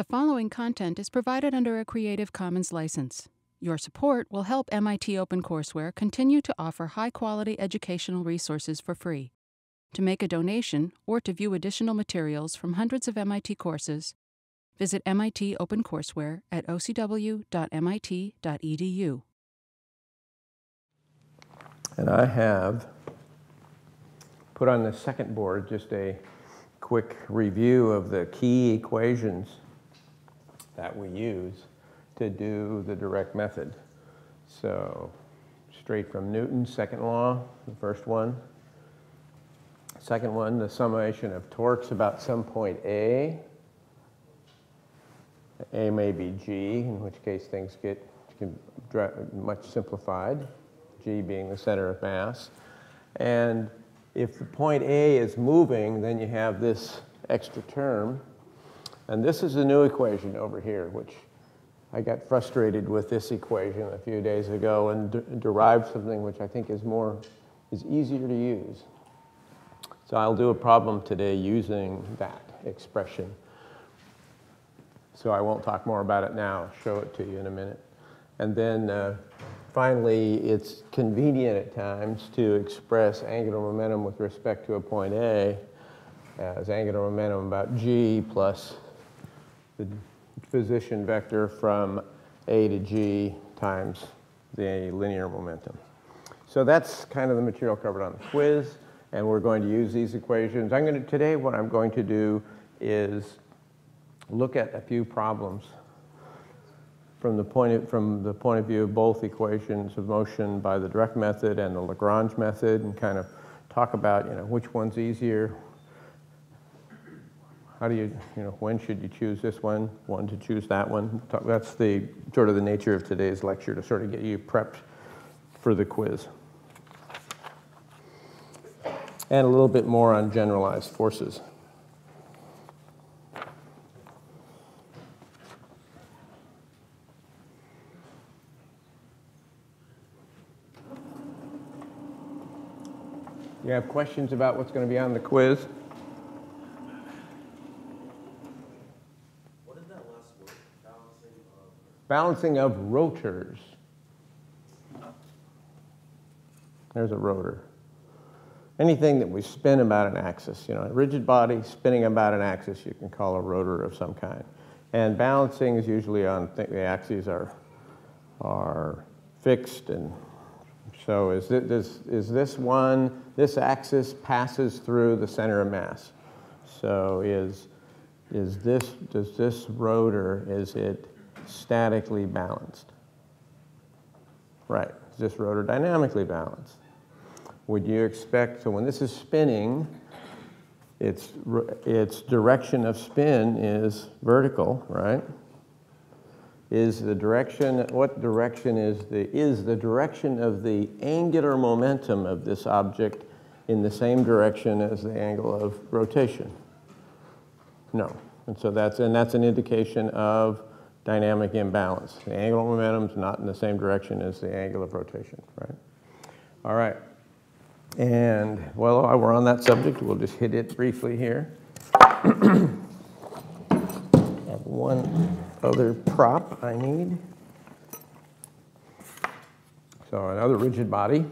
The following content is provided under a Creative Commons license. Your support will help MIT OpenCourseWare continue to offer high-quality educational resources for free. To make a donation or to view additional materials from hundreds of MIT courses, visit MIT OpenCourseWare at ocw.mit.edu. And I have put on the second board just a quick review of the key equations that we use to do the direct method. So straight from Newton's second law, the first one. Second one, the summation of torques about some point A. A may be G, in which case things get much simplified, G being the center of mass. And if the point A is moving, then you have this extra term. And this is a new equation over here, which I got frustrated with this equation a few days ago and derived something which I think is easier to use. So I'll do a problem today using that expression. So I won't talk more about it now. I'll show it to you in a minute. And then finally, it's convenient at times to express angular momentum with respect to a point A as angular momentum about G plus the position vector from A to G times the linear momentum. So that's kind of the material covered on the quiz, and we're going to use these equations. Today what I'm going to do is look at a few problems from the point of view of both equations of motion by the direct method and the Lagrange method, and kind of talk about which one's easier. How do you, when should you choose this one? When to choose that one? That's the sort of the nature of today's lecture, to sort of get you prepped for the quiz. And a little bit more on generalized forces. You have questions about what's going to be on the quiz? Balancing of rotors. There's a rotor. Anything that we spin about an axis, a rigid body spinning about an axis, you can call a rotor of some kind. And balancing is usually on, the axes are fixed, and so this axis passes through the center of mass. So is this rotor statically balanced? Right, is this rotor dynamically balanced? Would you expect, so when this is spinning, its direction of spin is vertical, right? What direction is the direction of the angular momentum of this object in the same direction as the angle of rotation? No, and that's an indication of dynamic imbalance. The angular momentum is not in the same direction as the angle of rotation, right? All right, and well, while we're on that subject, we'll just hit it briefly here. I have one other prop I need. So another rigid body.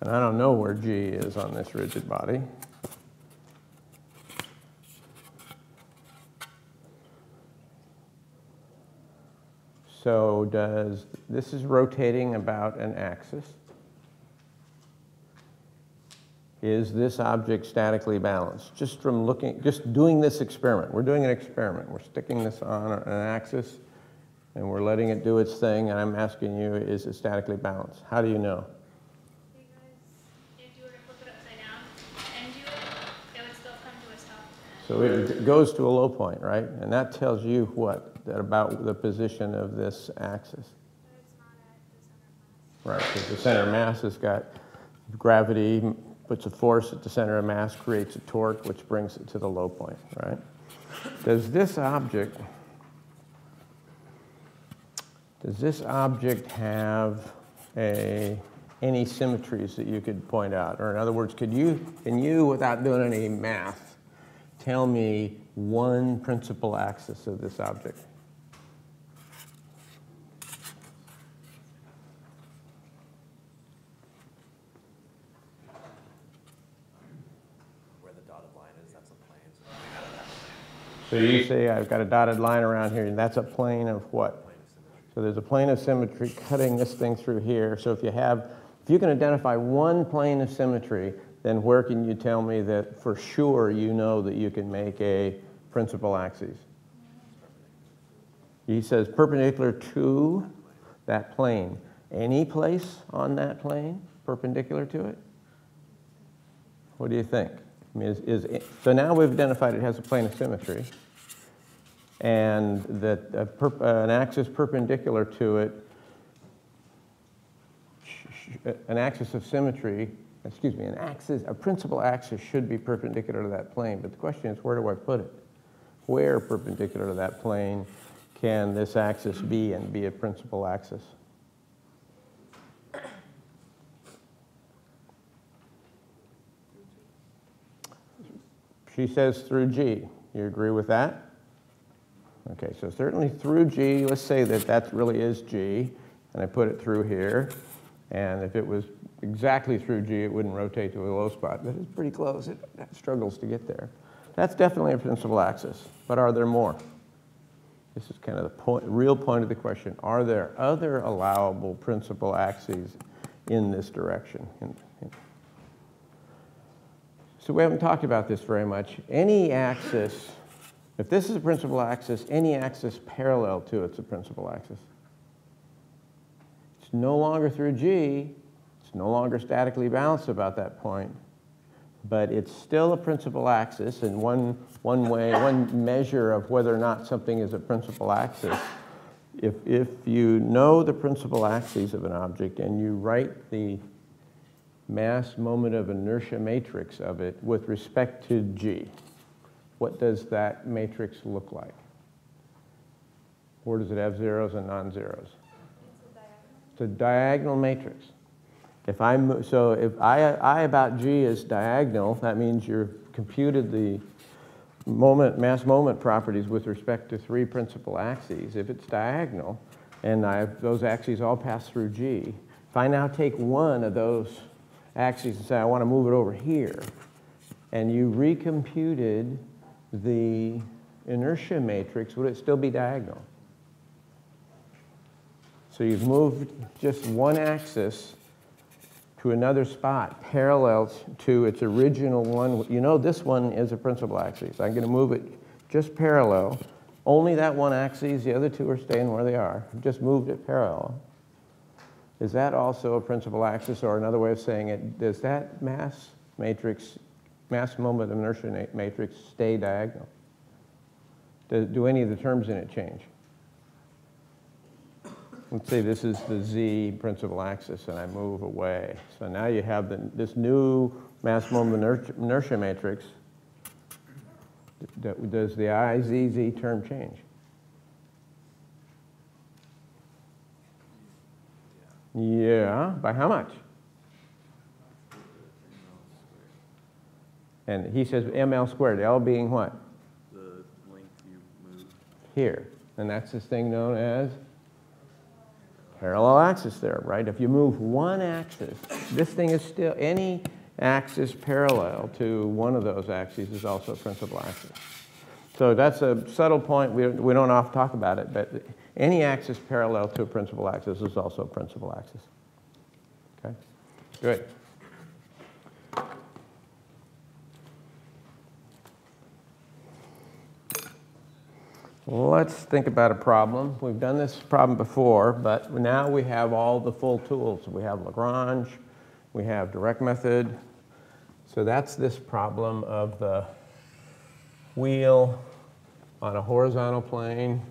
And I don't know where G is on this rigid body. So this is rotating about an axis. Is this object statically balanced? Just from looking, just doing this experiment. We're doing an experiment. We're sticking this on an axis and we're letting it do its thing, and I'm asking you, is it statically balanced? How do you know? Because if you were to flip it upside down and do it, it would still come to a stop. So it goes to a low point, right? And that tells you what? That about the position of this axis. But it's not at the center of mass. Right, because the center of mass has got gravity, puts a force at the center of mass, creates a torque, which brings it to the low point, right? Does this object have any symmetries that you could point out? Or in other words, can you, without doing any math, tell me one principal axis of this object. Where the dotted line is, that's a plane. So you see I've got a dotted line around here, and that's a plane of what? So there's a plane of symmetry cutting this thing through here. So if you can identify one plane of symmetry, then where can you tell me that for sure you know that you can make a principal axis? He says perpendicular to that plane. Any place on that plane perpendicular to it? What do you think? I mean, so now we've identified it has a plane of symmetry, and that an axis perpendicular to it, an axis of symmetry, excuse me, a principal axis should be perpendicular to that plane. But the question is, where do I put it? Where perpendicular to that plane can this axis be and be a principal axis? She says through G. You agree with that? Okay, so certainly through G, let's say that that really is G, and I put it through here, and if it was exactly through G, it wouldn't rotate to a low spot, but it's pretty close. It struggles to get there. That's definitely a principal axis, but are there more? This is kind of the point, real point of the question. Are there other allowable principal axes in this direction? So we haven't talked about this very much. Any axis, if this is a principal axis, any axis parallel to it's a principal axis. It's no longer through G. It's no longer statically balanced about that point. But it's still a principal axis, and one measure of whether or not something is a principal axis, if you know the principal axes of an object and you write the mass moment of inertia matrix of it with respect to G, what does that matrix look like? Or does it have zeros and non-zeros? It's a diagonal matrix. If I about G is diagonal, that means you've computed the mass moment properties with respect to three principal axes. If it's diagonal, and those axes all pass through G, if I now take one of those axes and say I want to move it over here, and you recomputed the inertia matrix, would it still be diagonal? So you've moved just one axis to another spot parallel to its original one. You know this one is a principal axis. I'm going to move it just parallel. Only that one axis, the other two are staying where they are. I've just moved it parallel. Is that also a principal axis, or another way of saying it, does that mass moment of inertia matrix stay diagonal? Do any of the terms in it change? Let's say this is the Z principal axis, and I move away. So now you have this new mass moment inertia matrix. Does the IZZ term change? Yeah, by how much? And he says ML squared, L being what? The length you move. Here. And that's this thing known as parallel axis there, right? If you move one axis, this thing is still, any axis parallel to one of those axes is also a principal axis. So that's a subtle point. We don't often talk about it, but any axis parallel to a principal axis is also a principal axis. Okay? Good. Let's think about a problem. We've done this problem before, but now we have all the full tools. We have Lagrange, we have direct method. So that's this problem of the wheel on a horizontal plane .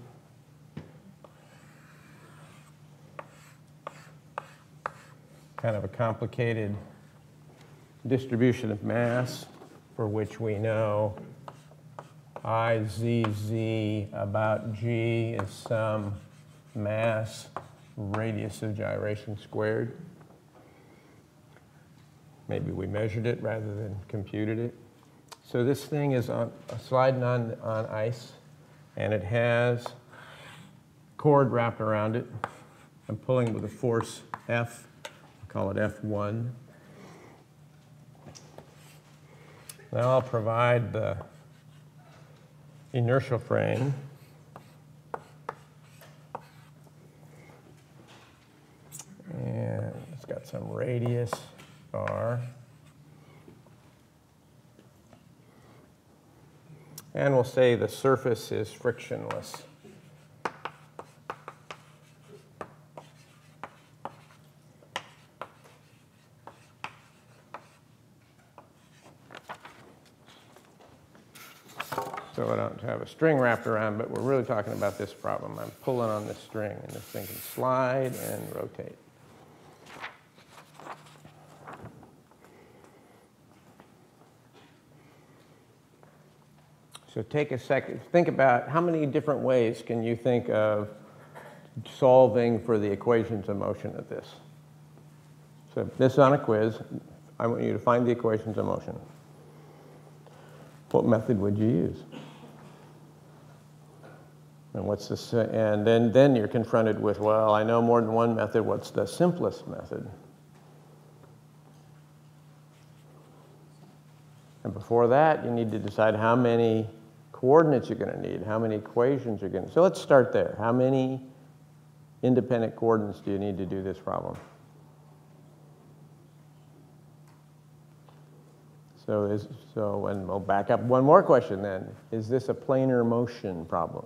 Kind of a complicated distribution of mass for which we know IZZ about G is some mass radius of gyration squared. Maybe we measured it rather than computed it. So this thing is sliding on ice, and it has cord wrapped around it. I'm pulling with a force F. I'll call it F1. Now I'll provide the inertial frame. And it's got some radius r. And we'll say the surface is frictionless. So I don't have a string wrapped around, but we're really talking about this problem. I'm pulling on this string, and this thing can slide and rotate. So take a second, think about how many different ways can you think of solving for the equations of motion of this. So this is on a quiz. I want you to find the equations of motion. What method would you use? And what's the, and then you're confronted with, well, I know more than one method. What's the simplest method? And before that, you need to decide how many coordinates you're going to need, how many equations you're going to need. So let's start there. How many independent coordinates do you need to do this problem? So we'll back up one more question then. Is this a planar motion problem?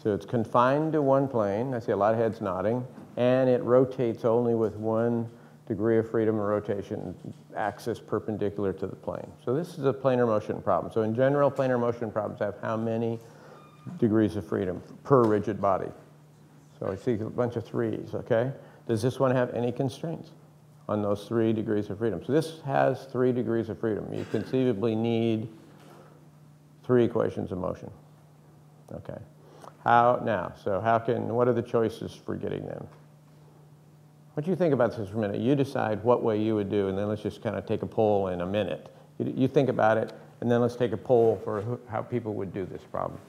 So it's confined to one plane. I see a lot of heads nodding. And it rotates only with one degree of freedom of rotation, axis perpendicular to the plane. So this is a planar motion problem. So in general, planar motion problems have how many degrees of freedom per rigid body? So I see a bunch of threes, okay? Does this one have any constraints on those 3 degrees of freedom? So this has 3 degrees of freedom. You conceivably need 3 equations of motion, okay? How now? So how can, what are the choices for getting them? What do you think about this for a minute? You decide what way you would do, and then let's just kind of take a poll in a minute. You think about it, and then let's take a poll for how people would do this problem.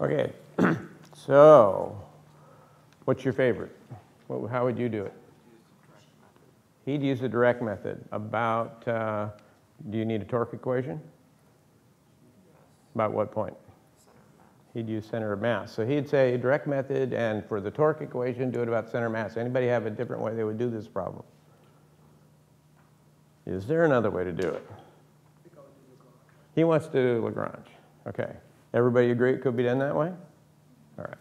Okay, so what's your favorite? How would you do it? He'd use the direct method. About, do you need a torque equation? About what point? He'd use center of mass. So he'd say direct method, and for the torque equation, do it about center of mass. Anybody have a different way they would do this problem? Is there another way to do it? He wants to do Lagrange. Okay. Everybody agree it could be done that way? All right.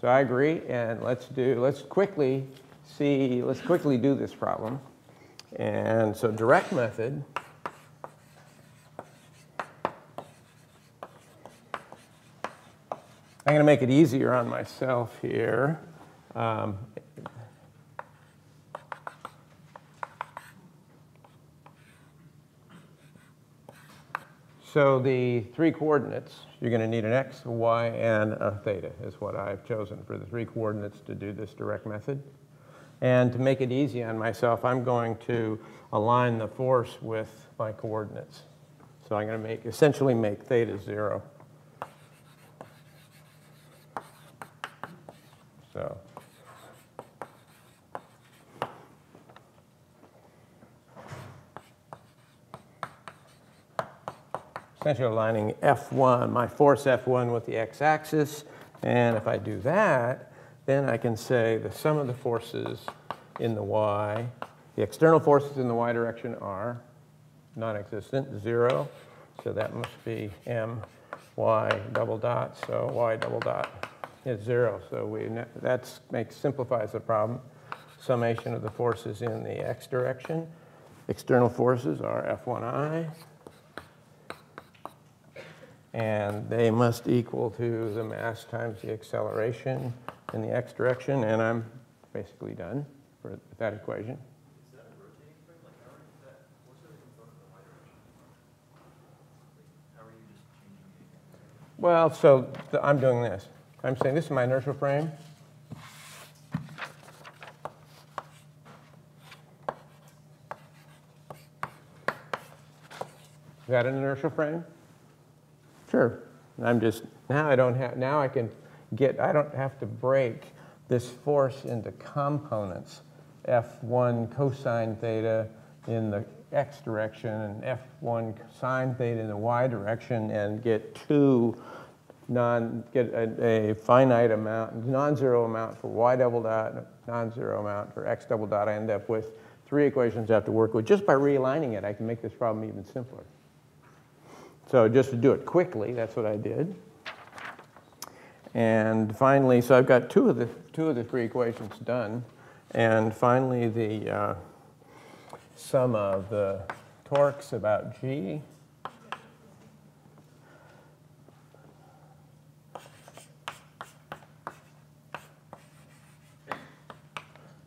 So I agree, and let's quickly do this problem. And so direct method I'm going to make it easier on myself here. So the 3 coordinates, you're going to need an x, a y, and a theta is what I've chosen for the 3 coordinates to do this direct method. And to make it easy on myself, I'm going to align the force with my coordinates. So I'm going to essentially make theta 0. So. Essentially aligning F1, my force F1 with the x-axis. And if I do that, then I can say the sum of the forces in the y, the external forces in the y direction are non-existent, 0. So that must be m y double dot, so y double dot is 0. So that simplifies the problem. Summation of the forces in the x direction. External forces are F1i, and they must equal to the mass times the acceleration in the x direction, and I'm basically done with that equation. Is that a rotating frame? Like, how is that? What's the component of the y direction? Like, how are you just changing it? Well, so I'm doing this. I'm saying this is my inertial frame. Is that an inertial frame? Sure. I'm just, I don't have to break this force into components, F1 cosine theta in the x direction and F1 sine theta in the y direction, and get a finite amount, non-zero amount for y double dot, non-zero amount for x double dot. I end up with three equations I have to work with. Just by realigning it, I can make this problem even simpler. So just to do it quickly, that's what I did. And finally, so I've got two of the three equations done. And finally, the sum of the torques about G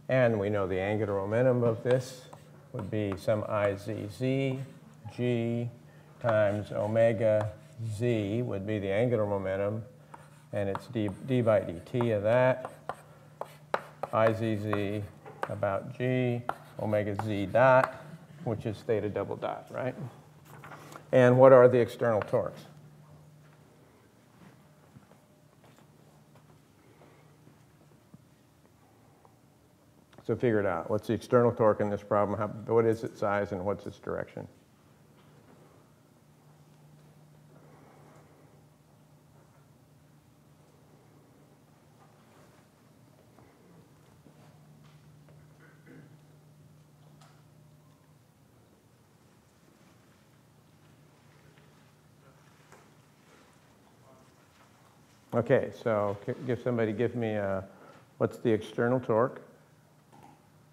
and we know the angular momentum of this would be some Izz G times omega z would be the angular momentum, and it's d by dt of that, Izz about g, omega z dot, which is theta double dot, right? And what are the external torques? So figure it out. What's the external torque in this problem? What is its size and what's its direction? Okay, so give me what's the external torque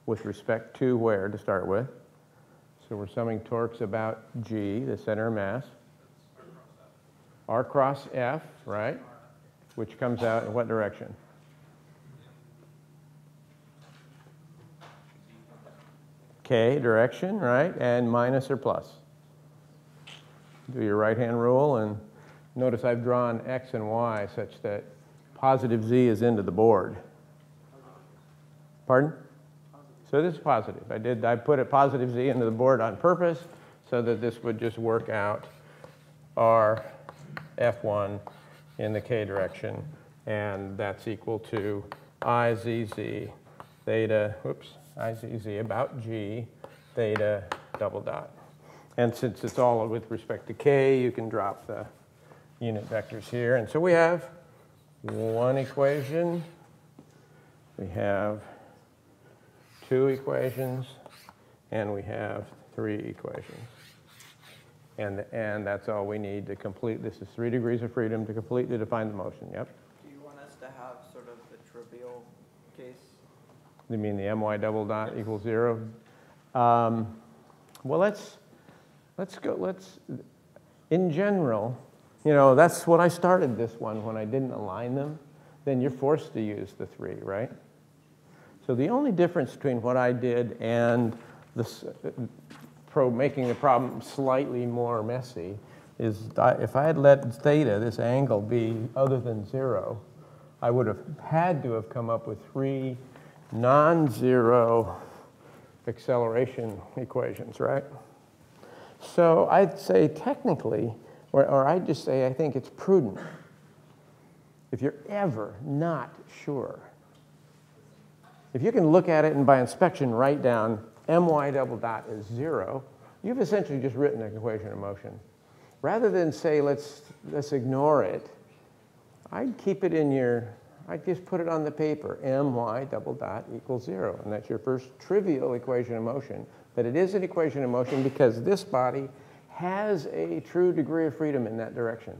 with respect to where to start with? So we're summing torques about G, the center of mass. R cross F, right? Which comes out in what direction? K direction, right? And minus or plus. Do your right-hand rule, and notice I've drawn x and y such that positive z is into the board. Pardon? So this is positive. I put a positive z into the board on purpose so that this would just work out r f1 in the k direction, and that's equal to Izz theta, Izz about g theta double dot. And since it's all with respect to k, you can drop the unit vectors here. And so we have one equation, we have two equations, and we have three equations. And that's all we need to complete. This is 3 degrees of freedom to completely define the motion. Yep. Do you want us to have sort of the trivial case? You mean the my double dot equals 0? Well, let's in general, you know, that's what I started this one when I didn't align them. Then you're forced to use the three, right? So the only difference between what I did and this, making the problem slightly more messy, is if I had let theta, this angle, be other than 0, I would have had to have come up with three non-zero acceleration equations, right? So I'd say technically, or I just say I think it's prudent, if you're ever not sure, if you can look at it and by inspection write down my double dot is 0, you've essentially just written an equation of motion. Rather than say let's ignore it, I'd keep it in your, I'd just put it on the paper, my double dot equals 0, and that's your first trivial equation of motion. But it is an equation of motion because this body has a true degree of freedom in that direction.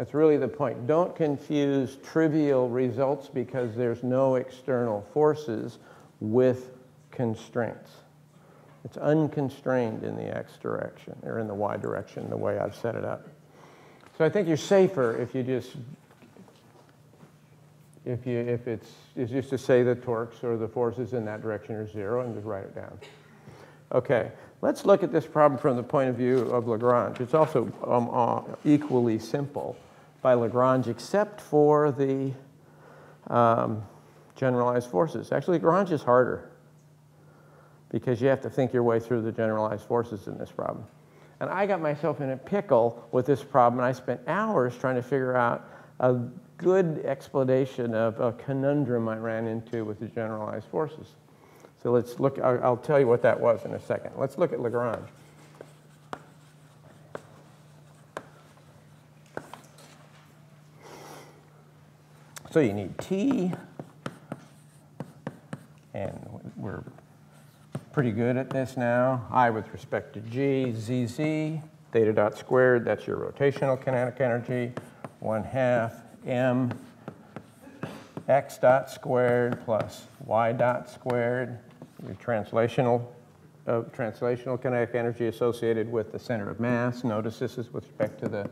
That's really the point. Don't confuse trivial results because there's no external forces with constraints. It's unconstrained in the x direction, or in the y direction, the way I've set it up. So I think you're safer if you just, if it's just to say the torques or the forces in that direction are zero and just write it down. Okay, let's look at this problem from the point of view of Lagrange. It's also equally simple by Lagrange, except for the generalized forces. Actually, Lagrange is harder because you have to think your way through the generalized forces in this problem. And I got myself in a pickle with this problem, and I spent hours trying to figure out a good explanation of a conundrum I ran into with the generalized forces. So let's look, I'll tell you what that was in a second. Let's look at Lagrange. So you need T, and we're pretty good at this now. I with respect to G, ZZ, theta dot squared, that's your rotational kinetic energy, 1/2 M, X dot squared plus Y dot squared, your translational kinetic energy associated with the center of mass. Notice this is with respect to the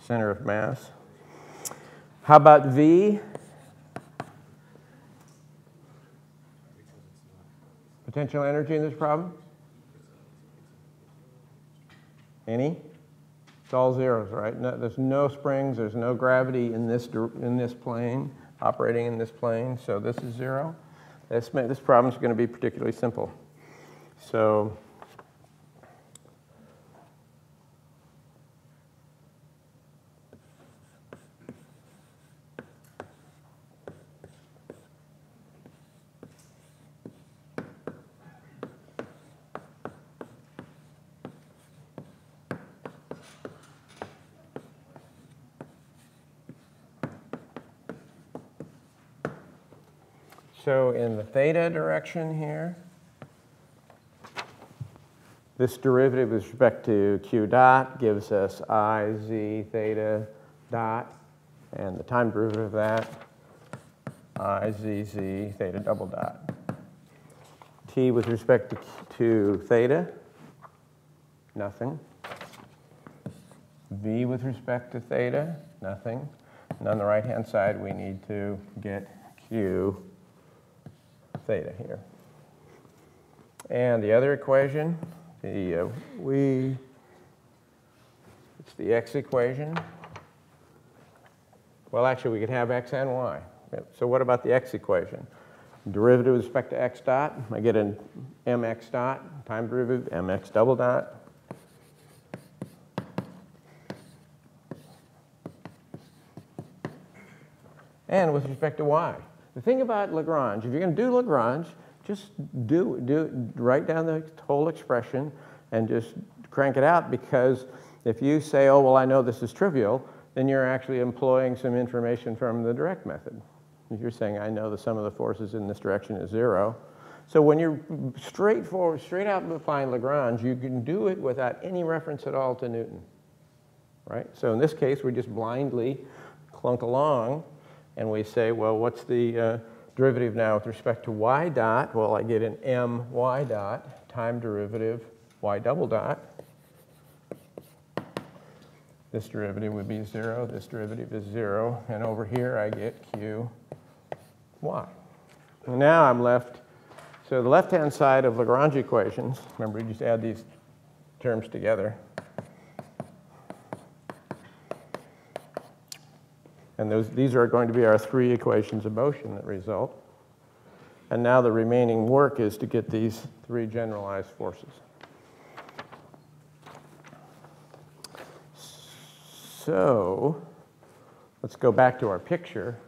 center of mass. How about V? Potential energy in this problem? Any? It's all zeros, right? No, there's no springs, there's no gravity in this plane, operating in this plane, so this is zero. This problem is going to be particularly simple. So in the theta direction here, this derivative with respect to q dot gives us I, z, theta dot, and the time derivative of that, I, z, z, theta double dot. T with respect to theta, nothing. V with respect to theta, nothing. And on the right-hand side, we need to get q theta here. And the other equation, it's the x equation. Well, actually, we could have x and y. So what about the x equation? Derivative with respect to x dot, I get an mx dot, time derivative, mx double dot. And with respect to y. The thing about Lagrange, if you're going to do Lagrange, just write down the whole expression and just crank it out, because if you say, oh, well, I know this is trivial, then you're actually employing some information from the direct method. If you're saying, I know the sum of the forces in this direction is zero. So when you're straight out applying Lagrange, you can do it without any reference at all to Newton, right? So in this case, we just blindly clunk along. And we say, well, what's the derivative now with respect to y dot? Well, I get an m y dot, time derivative y double dot. This derivative would be zero, this derivative is zero, and over here I get q y. And now I'm left, so the left-hand side of Lagrange equations, remember, you just add these terms together. And these are going to be our three equations of motion that result. And now the remaining work is to get these three generalized forces. So let's go back to our picture.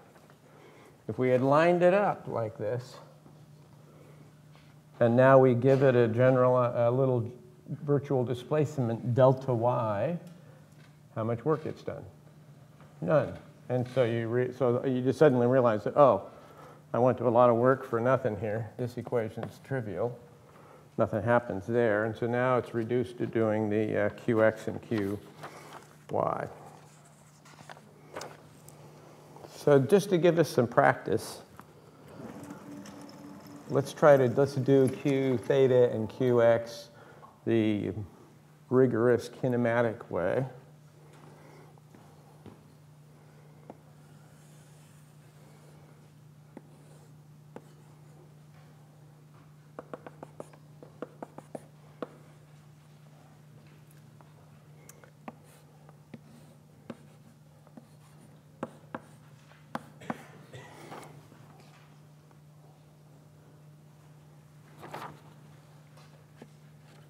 If we had lined it up like this, and now we give it a little virtual displacement, delta y, how much work gets done? None. And so you just suddenly realize that, oh, I went to a lot of work for nothing here. This equation is trivial. Nothing happens there. And so now it's reduced to doing the qx and qy. So just to give us some practice, let's do Q theta and QX the rigorous kinematic way.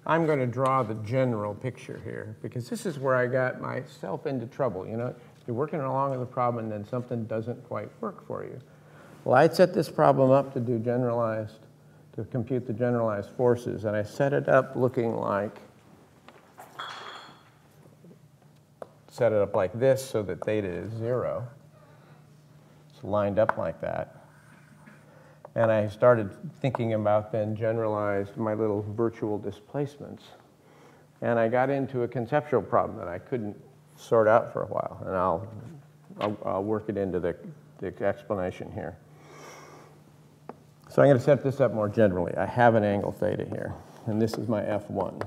I'm going to draw the general picture here, because this is where I got myself into trouble. You know, you're working along with the problem, and then something doesn't quite work for you. Well, I set this problem up to do generalized, to compute the generalized forces, and I set it up looking like, set it up like this so that theta is 0. It's lined up like that. And I started thinking about then generalized my little virtual displacements. And I got into a conceptual problem that I couldn't sort out for a while. And I'll work it into the explanation here. So I'm going to set this up more generally. I have an angle theta here. And this is my F1.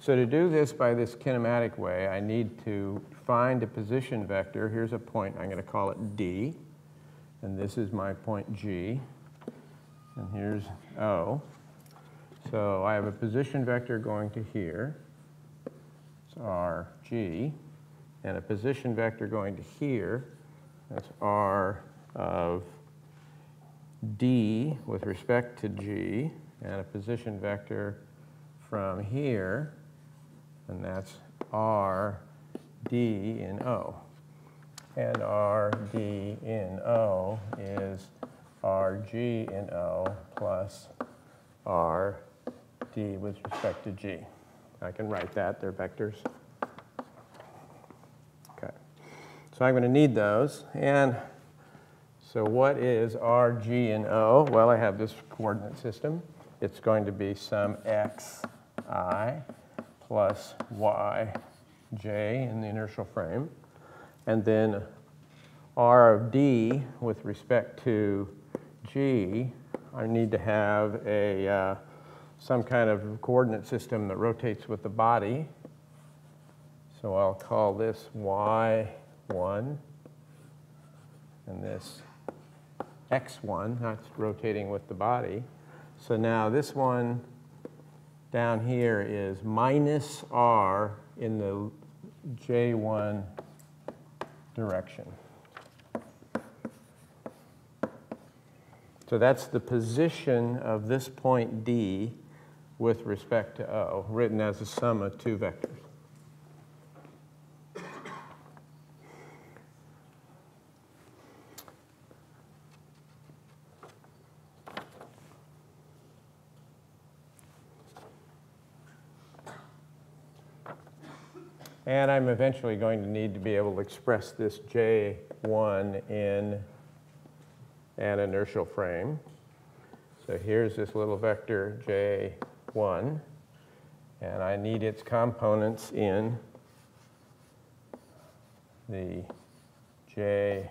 So to do this by this kinematic way, I need to find a position vector. Here's a point. I'm going to call it D. And this is my point G, and here's O. So I have a position vector going to here, it's RG, and a position vector going to here, that's R of D with respect to G, and a position vector from here, and that's R, D, in O. And RD in O is RG in O plus RD with respect to G. I can write that. They're vectors. Okay. So I'm going to need those. And so what is RG in O? Well, I have this coordinate system. It's going to be some xi plus yj in the inertial frame. And then R of D with respect to G, I need to have a some kind of coordinate system that rotates with the body. So I'll call this Y1 and this X1, that's rotating with the body. So now this one down here is minus R in the J1 direction. So that's the position of this point D with respect to O, written as a sum of two vectors. And I'm eventually going to need to be able to express this J1 in an inertial frame. So here's this little vector J1, and I need its components in the J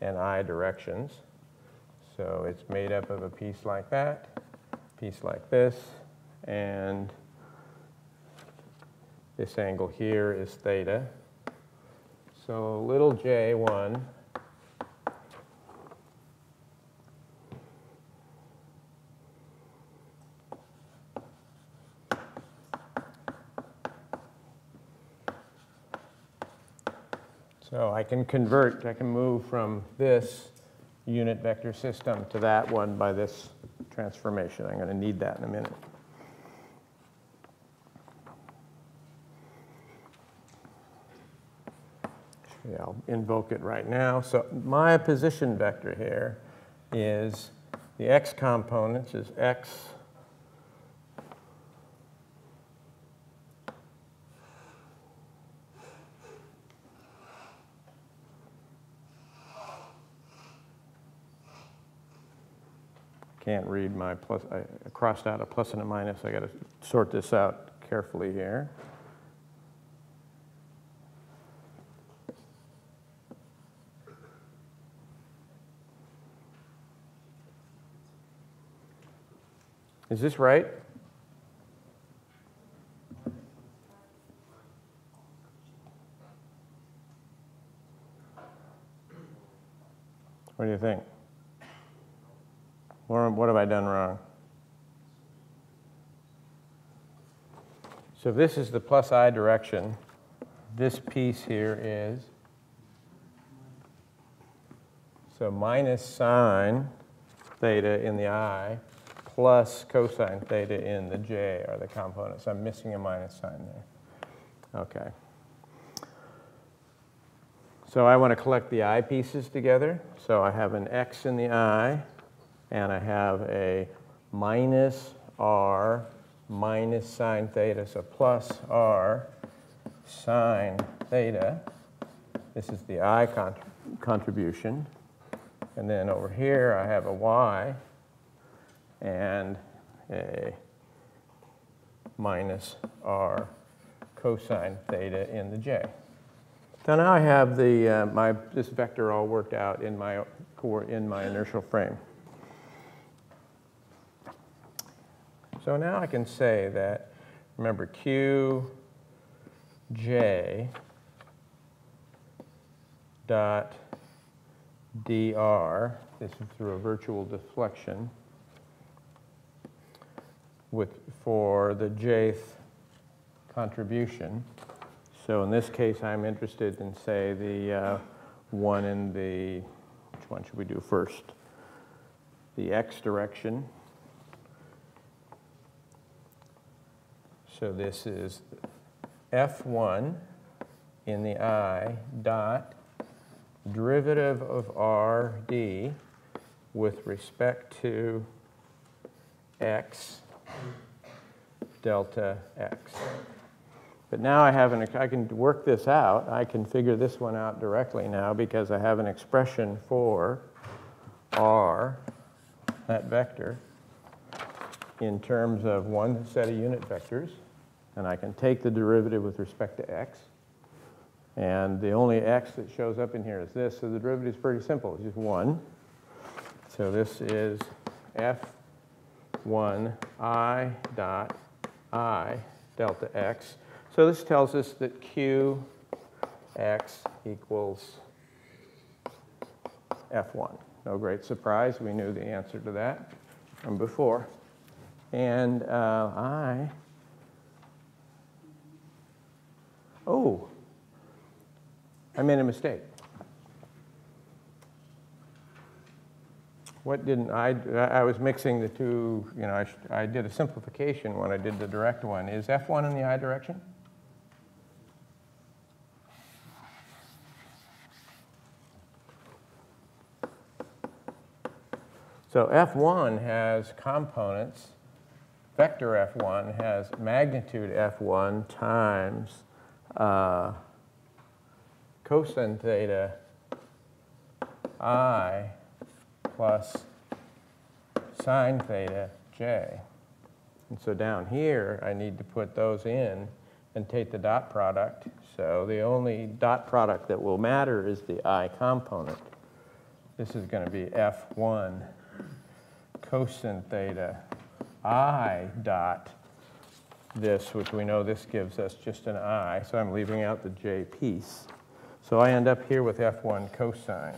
and I directions. So it's made up of a piece like that, piece like this, and this angle here is theta. So little j1 . So I can convert, I can move from this unit vector system to that one by this transformation. I'm going to need that in a minute. Yeah, I'll invoke it right now. So my position vector here is the x components is x can't read my plus, I crossed out a plus and a minus. I got to sort this out carefully here. Is this right? What do you think? What have I done wrong? So if this is the plus I direction, this piece here is, so minus sine theta in the I plus cosine theta in the j are the components. I'm missing a minus sign there. OK. So I want to collect the I pieces together. So I have an x in the I, and I have a minus r minus sine theta, so plus r sine theta. This is the I contribution. And then over here, I have a y and a minus r cosine theta in the j. So now I have the, this vector all worked out in my inertial frame. So now I can say that, remember, qj dot dr, this is through a virtual deflection, for the jth contribution. So in this case, I'm interested in, say, the one in the, which one should we do first? The x direction. So this is f1 in the I dot derivative of r d with respect to x delta x. But now I can work this out. I can figure this one out directly now because I have an expression for r, that vector, in terms of one set of unit vectors. And I can take the derivative with respect to x. And the only x that shows up in here is this. So the derivative is pretty simple. It's just 1. So this is f1 I dot I delta x. So this tells us that qx equals f1. No great surprise. We knew the answer to that from before. And I made a mistake. What didn't I do? I was mixing the two. You know, I did a simplification when I did the direct one. Is f1 in the I direction? So f1 has components. Vector f1 has magnitude f1 times cosine theta I plus sine theta j. And so down here, I need to put those in and take the dot product. So the only dot product that will matter is the I component. This is going to be f1 cosine theta I dot this, which we know this gives us just an I. So I'm leaving out the j piece. So I end up here with f1 cosine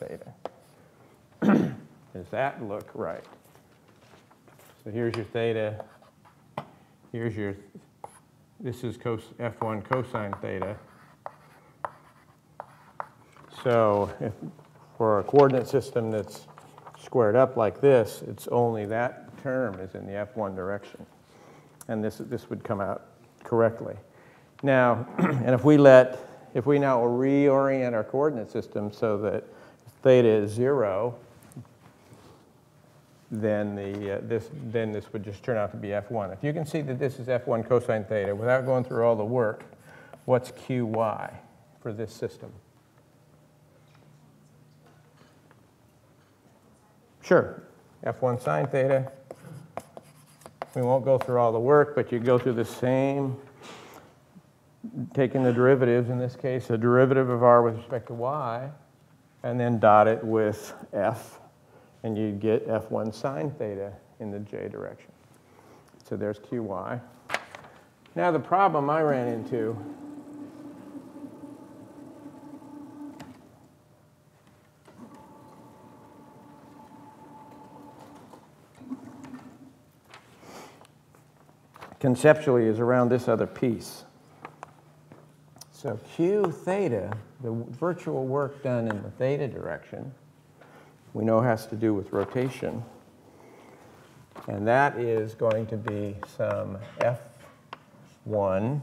theta. Does that look right? So here's your theta. Here's your, this is f1 cosine theta. So if for a coordinate system that's squared up like this, it's only that term is in the f1 direction. And this would come out correctly. Now, and if we now reorient our coordinate system so that theta is 0, then this would just turn out to be f1. If you can see that this is f1 cosine theta, without going through all the work, what's qy for this system? Sure, f1 sine theta. We won't go through all the work, but you go through the same, taking the derivatives, in this case, a derivative of r with respect to y, and then dot it with f. And you'd get f1 sine theta in the j direction. So there's Qy. Now the problem I ran into conceptually is around this other piece. So Q theta, the virtual work done in the theta direction, we know has to do with rotation. And that is going to be some F1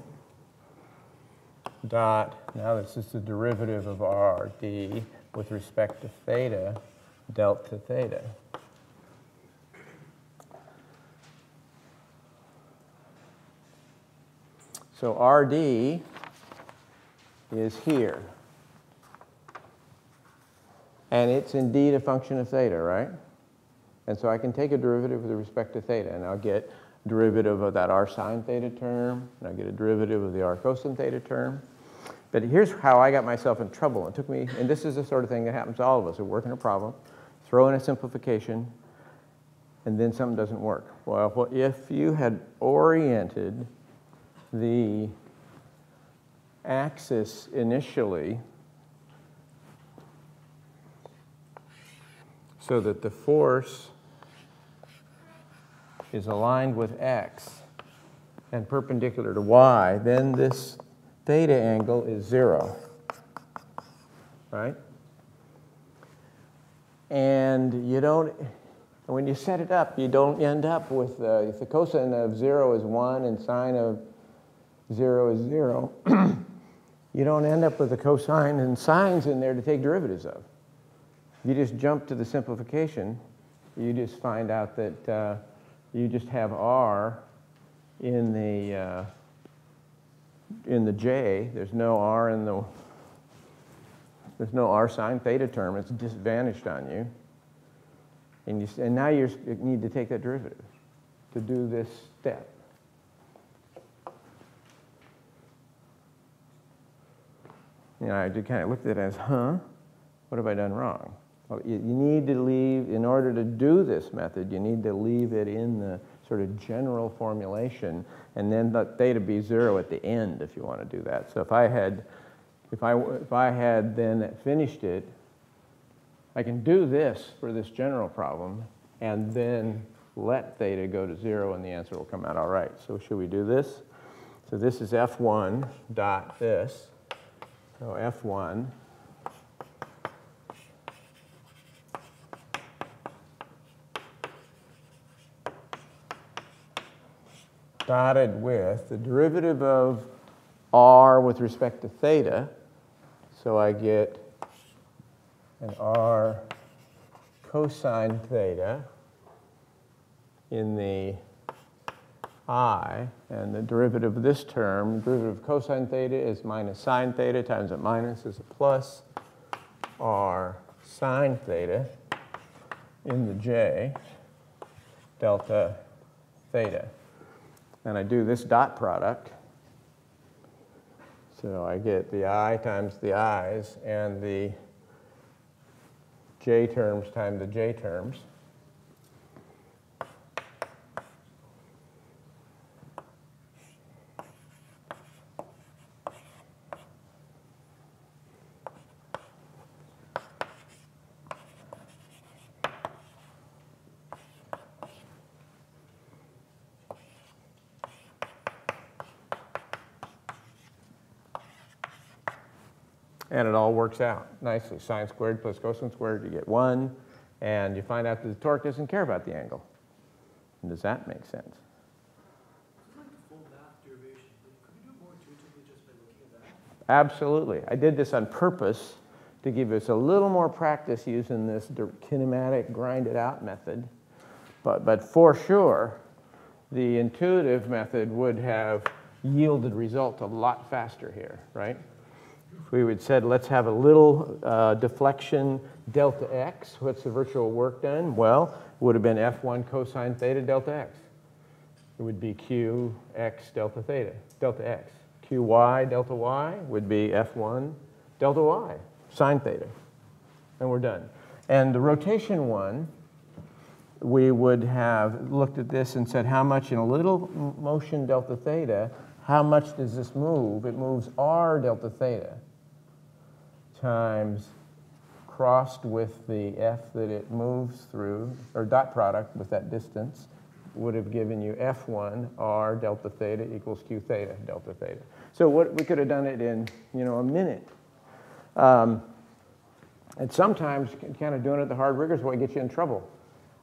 dot, now this is the derivative of R, d, with respect to theta, delta theta. So RD is here. And it's indeed a function of theta, right? And so I can take a derivative with respect to theta, and I'll get a derivative of that r sine theta term, and I'll get a derivative of the r cosine theta term. But here's how I got myself in trouble. It took me, and this is the sort of thing that happens to all of us. We're working a problem, throw in a simplification, and then something doesn't work. Well, if you had oriented the axis initially so that the force is aligned with x and perpendicular to y, then this theta angle is 0, right? And you don't, when you set it up, you don't end up with, if the cosine of 0 is 1 and sine of 0 is 0, you don't end up with the cosine and sines in there to take derivatives of. You just jump to the simplification. You just find out that you just have r in the j. There's no r in the, there's no r sine theta term. It's just vanished on you. And now you need to take that derivative to do this step. You know, I just kind of looked at it as, huh? What have I done wrong? Well, you need to leave, in order to do this method, you need to leave it in the sort of general formulation, and then let theta be 0 at the end if you want to do that. So if I had then finished it, I can do this for this general problem, and then let theta go to 0, and the answer will come out all right. So should we do this? So this is F1 dot this. So F1 dotted with the derivative of r with respect to theta. So I get an r cosine theta in the I, and the derivative of this term, derivative of cosine theta is minus sine theta, times a minus is a plus, r sine theta in the j, delta theta. And I do this dot product. So I get the I times the i's and the j terms times the j terms. And it all works out nicely. Sine squared plus cosine squared, you get 1. And you find out that the torque doesn't care about the angle. And does that make sense? It's like full math derivation. Could we do it more intuitively just by looking at that? Absolutely. I did this on purpose to give us a little more practice using this kinematic grind it out method. But for sure, the intuitive method would have yielded results a lot faster here, right? We would said, let's have a little deflection delta x. What's the virtual work done? Well, it would have been F1 cosine theta delta x. It would be Qx delta theta, delta x. Qy delta y would be F1 delta y, sine theta. And we're done. And the rotation one, we would have looked at this and said, how much in a little motion delta theta, how much does this move? It moves r delta theta times crossed with the f that it moves through, or dot product with that distance, would have given you F1 r delta theta equals q theta delta theta. So what we could have done it in, a minute. And sometimes kind of doing it the hard rigor is what gets you in trouble.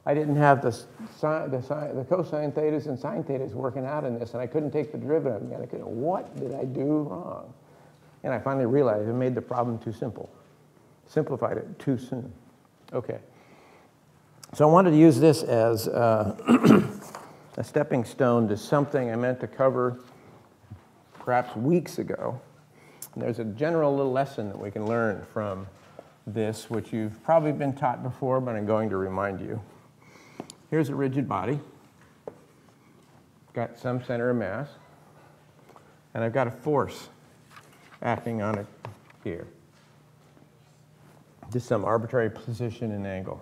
I didn't have the cosine thetas and sine thetas working out in this, and I couldn't take the derivative. And I couldn't, what did I do wrong? And I finally realized I made the problem too simple. Simplified it too soon. Okay. So I wanted to use this as a stepping stone to something I meant to cover perhaps weeks ago. And there's a general little lesson that we can learn from this, which you've probably been taught before, but I'm going to remind you. Here's a rigid body, got some center of mass, and I've got a force acting on it here. Just some arbitrary position and angle.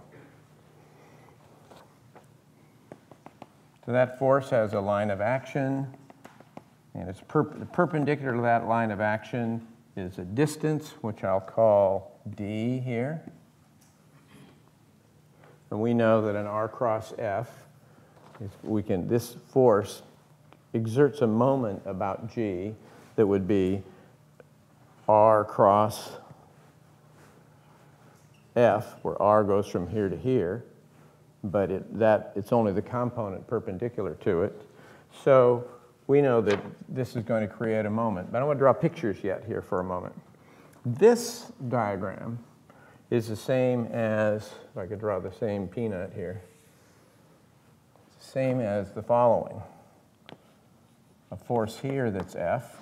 So that force has a line of action, and it's perpendicular to that line of action is a distance, which I'll call d here. And we know that an r cross f, this force exerts a moment about g that would be r cross f, where r goes from here to here, but it's only the component perpendicular to it. So we know that this is going to create a moment. But I don't want to draw pictures yet here for a moment. This diagram is the same as, if I could draw the same peanut here, same as the following. A force here that's F,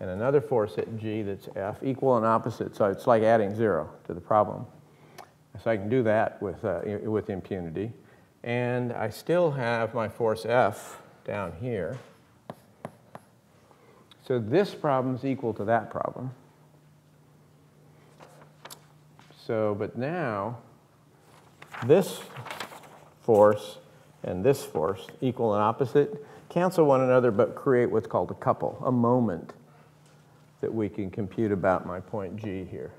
and another force at G that's F, equal and opposite. So it's like adding 0 to the problem. So I can do that with impunity. And I still have my force F down here. So this problem's equal to that problem. So, but now, this force and this force, equal and opposite, cancel one another but create what's called a couple, a moment that we can compute about my point G here.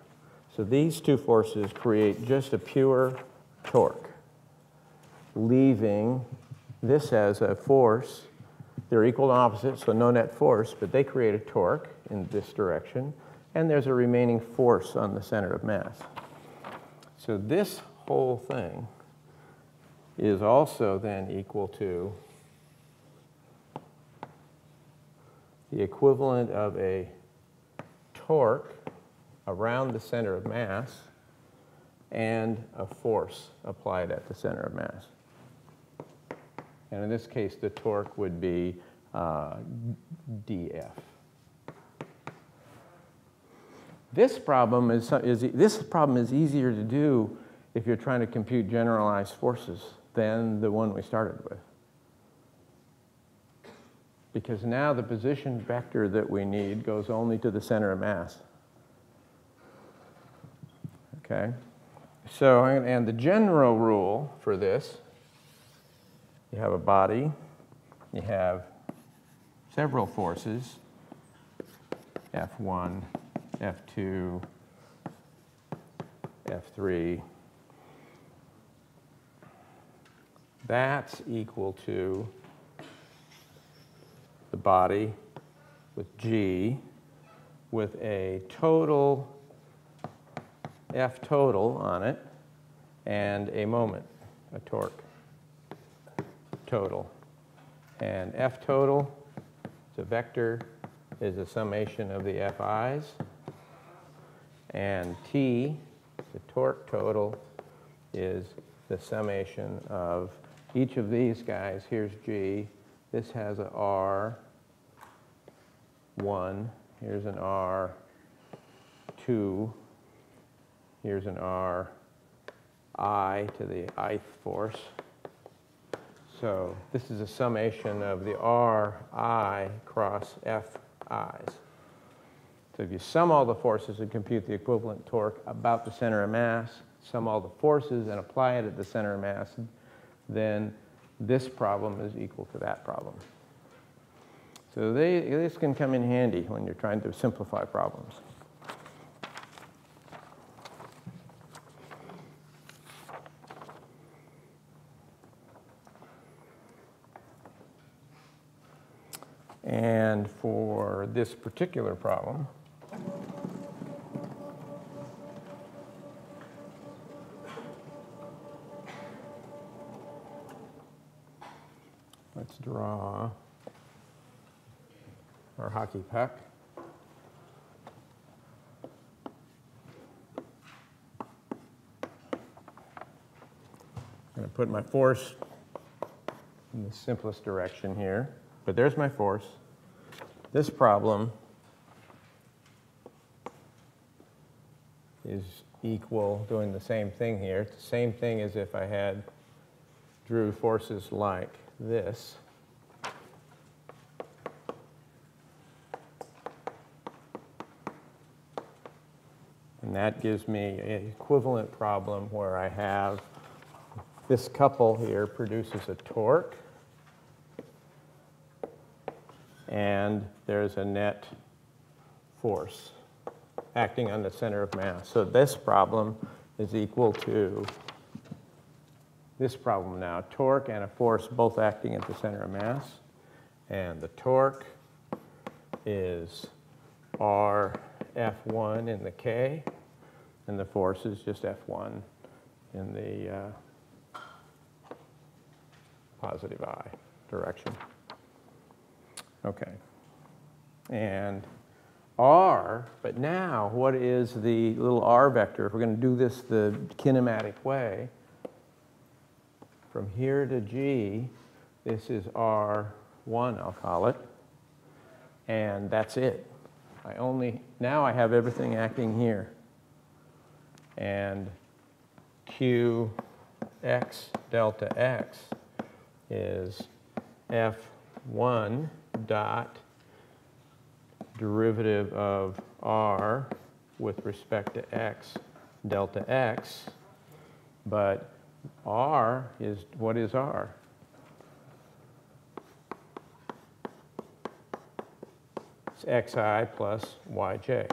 So these two forces create just a pure torque, leaving this as a force. They're equal and opposite, so no net force, but they create a torque in this direction, and there's a remaining force on the center of mass. So this whole thing is also then equal to the equivalent of a torque around the center of mass and a force applied at the center of mass. And in this case, the torque would be dF. This problem is easier to do if you're trying to compute generalized forces than the one we started with. Because now the position vector that we need goes only to the center of mass. Okay? So, and the general rule for this, you have a body, you have several forces, F1, F2, F3. That's equal to the body with G with a total, F total on it, and a moment, a torque total. And F total, it's a vector, is a summation of the Fi's. And T, the torque total, is the summation of each of these guys. Here's G. This has an R1. Here's an R2. Here's an Ri to the ith force. So this is a summation of the Ri cross Fi's. So if you sum all the forces and compute the equivalent torque about the center of mass, sum all the forces and apply it at the center of mass, then this problem is equal to that problem. So this can come in handy when you're trying to simplify problems. And for this particular problem, let's draw our hockey puck. I'm going to put my force in the simplest direction here. But there's my force. This problem is equal, doing the same thing here. It's the same thing as if I had drew forces like this. And that gives me an equivalent problem where I have this couple here produces a torque. And there's a net force acting on the center of mass. So this problem is equal to this problem now, torque and a force both acting at the center of mass. And the torque is RF1 in the K, and the force is just F1 in the positive I direction. Okay, and r, but now what is the little r vector? If we're going to do this the kinematic way, from here to g, this is r1, I'll call it, and that's it. Now I have everything acting here, and qx delta x is f1 dot derivative of r with respect to x delta x, but r is, what is r? It's xi plus yj.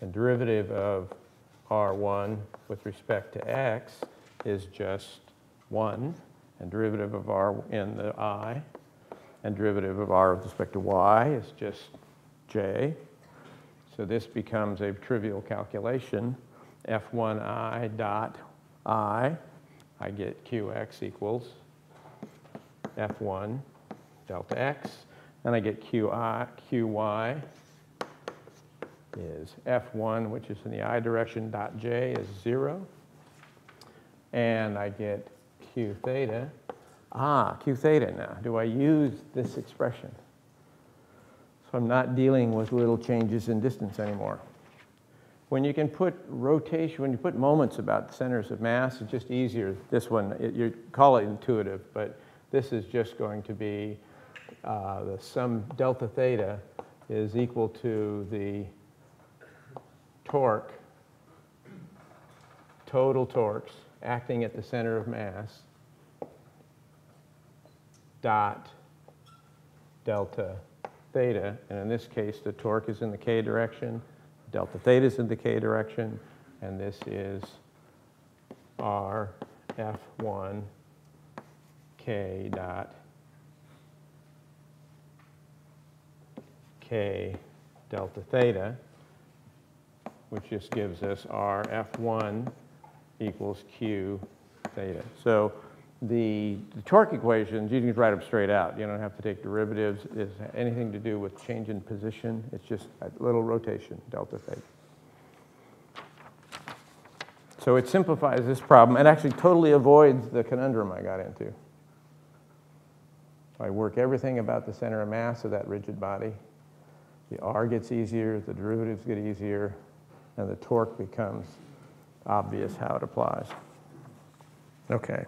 The derivative of r1 with respect to x is just 1, and derivative of r in the I, and derivative of r with respect to y is just j. So this becomes a trivial calculation. f1i dot I get qx equals f1 delta x, and I get qy is f1, which is in the I direction, dot j is 0, and I get q theta. Q theta now. Do I use this expression? So I'm not dealing with little changes in distance anymore. When you can put rotation, when you put moments about centers of mass, it's just easier. This one, you call it intuitive, but this is just going to be the sum delta theta is equal to the torque, total torques acting at the center of mass, dot delta theta, and in this case the torque is in the k direction, delta theta is in the k direction, and this is r f1 k dot k delta theta, which just gives us r f1 equals q theta. So the torque equations, you can just write them straight out. You don't have to take derivatives. It has anything to do with change in position. It's just a little rotation, delta theta. So it simplifies this problem and actually totally avoids the conundrum I got into. I work everything about the center of mass of that rigid body. The r gets easier, the derivatives get easier, and the torque becomes obvious how it applies. Okay.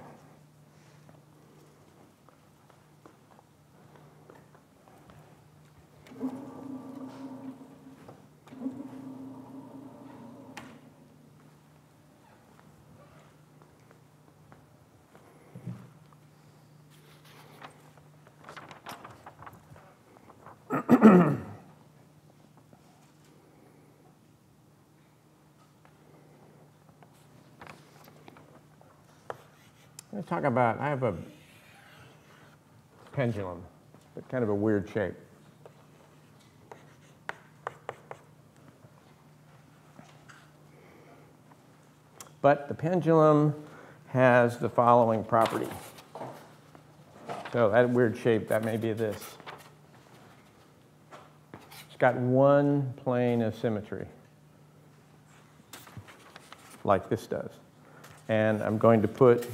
Let's talk about, I have a pendulum, but kind of a weird shape. But the pendulum has the following property. So that weird shape, that may be this. It's got one plane of symmetry, like this does. And I'm going to put,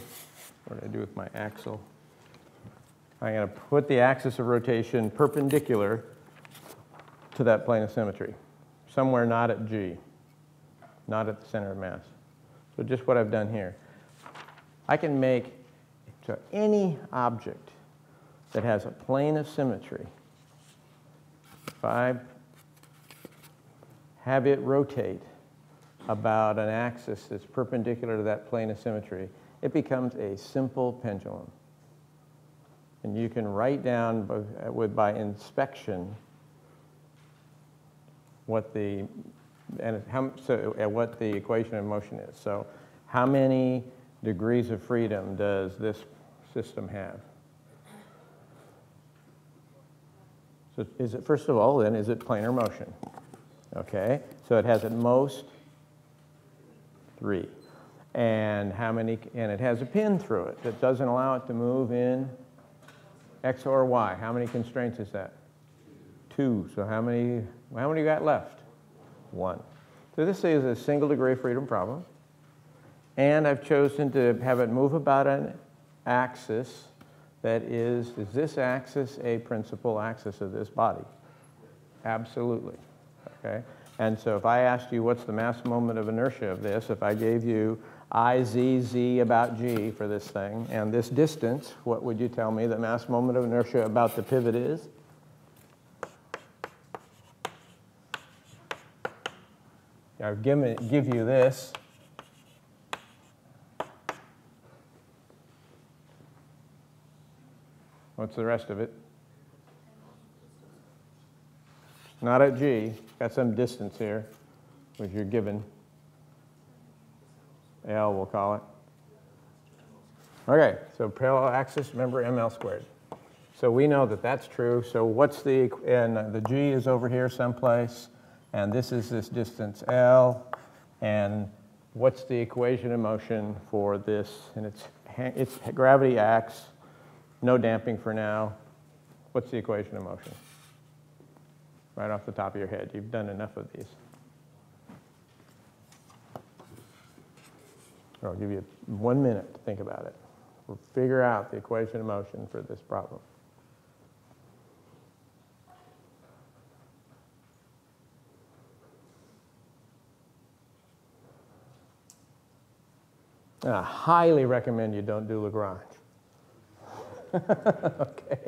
what did I do with my axle? I'm going to put the axis of rotation perpendicular to that plane of symmetry, somewhere not at G, not at the center of mass. So just what I've done here. I can make so any object that has a plane of symmetry, if I have it rotate about an axis that's perpendicular to that plane of symmetry, it becomes a simple pendulum. And you can write down by inspection what the what the equation of motion is. So how many degrees of freedom does this system have? So is it, first of all, then, is it planar motion? Okay, so it has at most 3. And how many, and it has a pin through it that doesn't allow it to move in X or Y. How many constraints is that? 2. So how many you got left? 1. So this is a single degree of freedom problem. And I've chosen to have it move about an axis that is this axis a principal axis of this body? Absolutely. Okay. And so if I asked you what's the mass moment of inertia of this, if I gave you IZZ about G for this thing and this distance, what would you tell me the mass moment of inertia about the pivot is? I'll give you this. What's the rest of it? Not at G. Got some distance here, which you're given. L, we'll call it. OK, so parallel axis, remember ML squared. So we know that that's true. So what's the, and the G is over here someplace. And this is this distance L. And what's the equation of motion for this? And it's gravity acts. No damping for now. What's the equation of motion? Right off the top of your head. You've done enough of these. I'll give you 1 minute to think about it. We'll figure out the equation of motion for this problem. And I highly recommend you don't do Lagrange. Okay.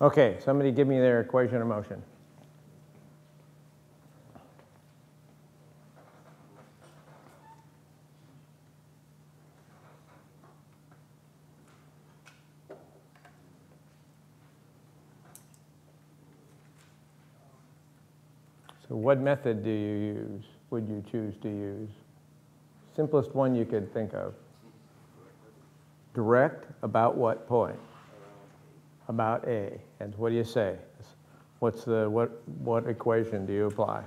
Okay, somebody give me their equation of motion. So what method do you use, would you choose to use? Simplest one you could think of. Direct about what point? About A. And what do you say? What's the, what equation do you apply?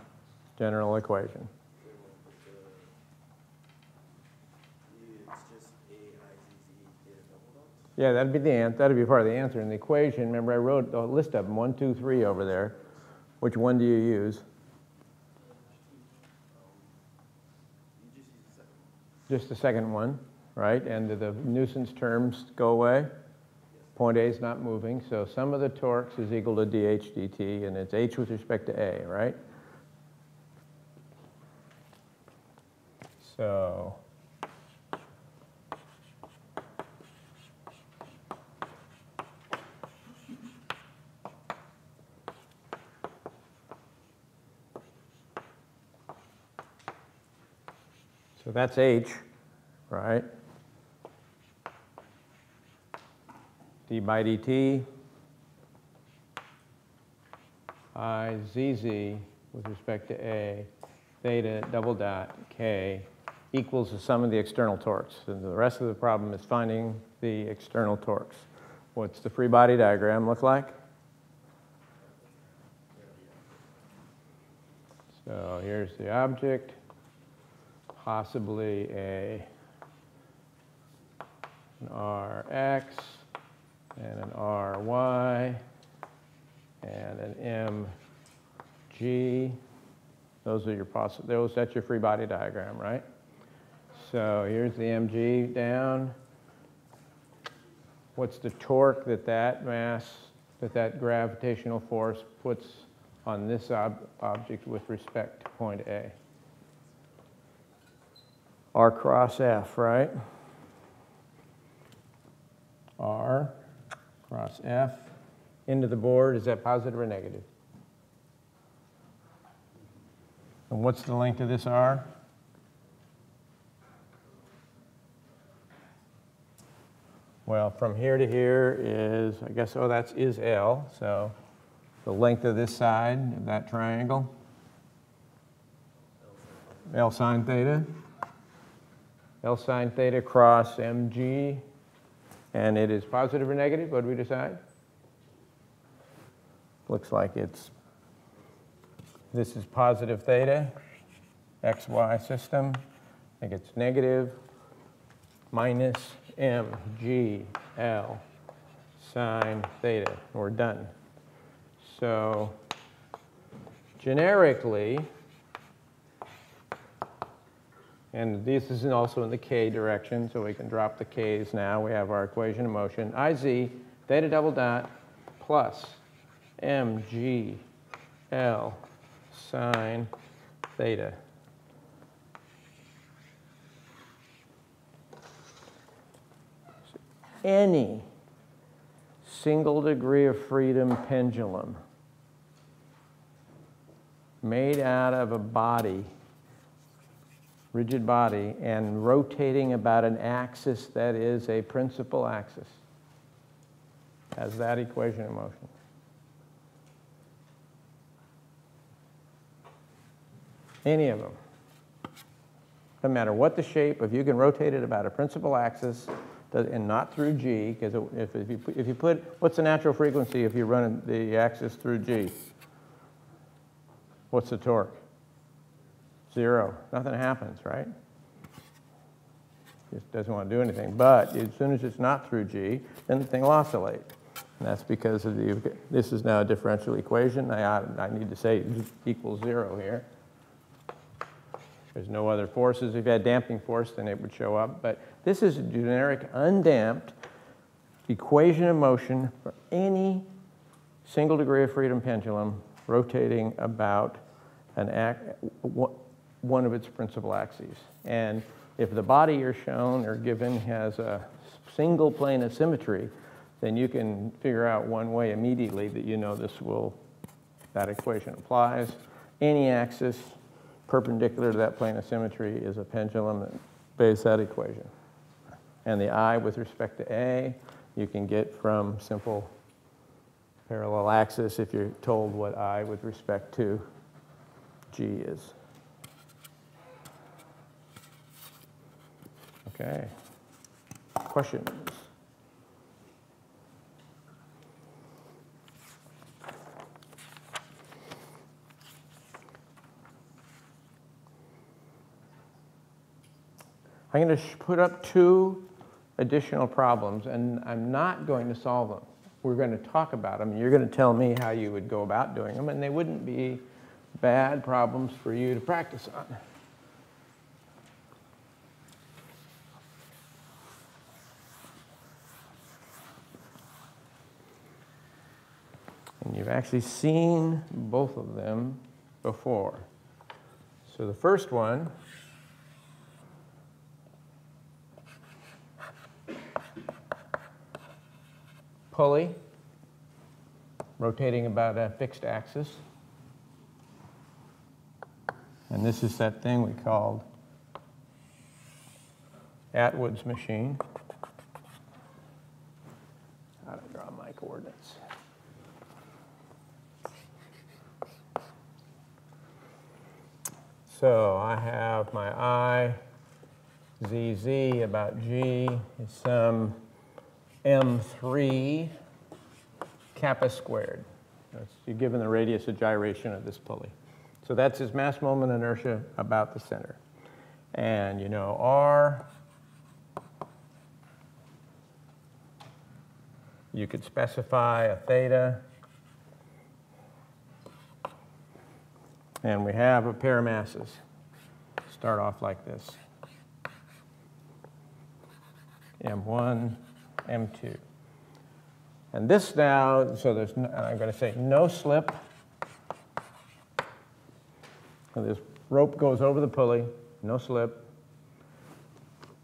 General equation. It's just A I Z Z Yeah, that'd be the answer. That'd be part of the answer in the equation. Remember, I wrote a list of them, 1, 2, 3 over there. Which one do you use? Just the second one, right? And do the nuisance terms go away? Point A is not moving, so sum of the torques is equal to dH dt, and it's h with respect to A, right? So that's h, right? d by dt, I zz with respect to A, theta double dot k equals the sum of the external torques. And the rest of the problem is finding the external torques. What's the free body diagram look like? So here's the object. Possibly an Rx and an Ry and an Mg. Those are your that's your free body diagram, right? So here's the Mg down. What's the torque that that gravitational force puts on this object with respect to point A? R cross F, right? R cross F into the board. Is that positive or negative? And what's the length of this R? Well, from here to here is, I guess, oh, that's is L. So the length of this side of that triangle, L sine theta. L sine theta cross mg, and it is positive or negative? What did we decide? Looks like it's, this is positive theta, xy system. I think it's negative minus mg L sine theta. We're done. So generically, and this is also in the k direction, so we can drop the k's now. We have our equation of motion. Iz, theta double dot, plus mg L sine theta. So any single degree of freedom pendulum made out of a body, rigid body, and rotating about an axis that is a principal axis has that equation of motion. Any of them. Doesn't matter what the shape, if you can rotate it about a principal axis and not through G, because if you put, what's the natural frequency if you run the axis through G? What's the torque? 0. Nothing happens, right? Just doesn't want to do anything. But as soon as it's not through G, then the thing will oscillate. And that's because of this is now a differential equation. I need to say equals 0 here. There's no other forces. If you had damping force, then it would show up. But this is a generic undamped equation of motion for any single degree of freedom pendulum rotating about one of its principal axes. And if the body you're shown or given has a single plane of symmetry, then you can figure out one way immediately that you know that equation applies. Any axis perpendicular to that plane of symmetry is a pendulum that obeys that equation. And the I with respect to A, you can get from simple parallel axis if you're told what I with respect to G is. Okay. Questions? I'm going to put up two additional problems, and I'm not going to solve them. We're going to talk about them. You're going to tell me how you would go about doing them, and they wouldn't be bad problems for you to practice on. And you've actually seen both of them before. So the first one pulley, rotating about a fixed axis. And this is that thing we called Atwood's machine. How to draw my coordinates. So I have my I, ZZ about G is some M3 kappa squared. That's, you're given the radius of gyration of this pulley. So that's his mass moment inertia about the center. And you know R, you could specify a theta. And we have a pair of masses. Start off like this. M1. M2. And this now, so there's, no, I'm going to say no slip. So this rope goes over the pulley, no slip.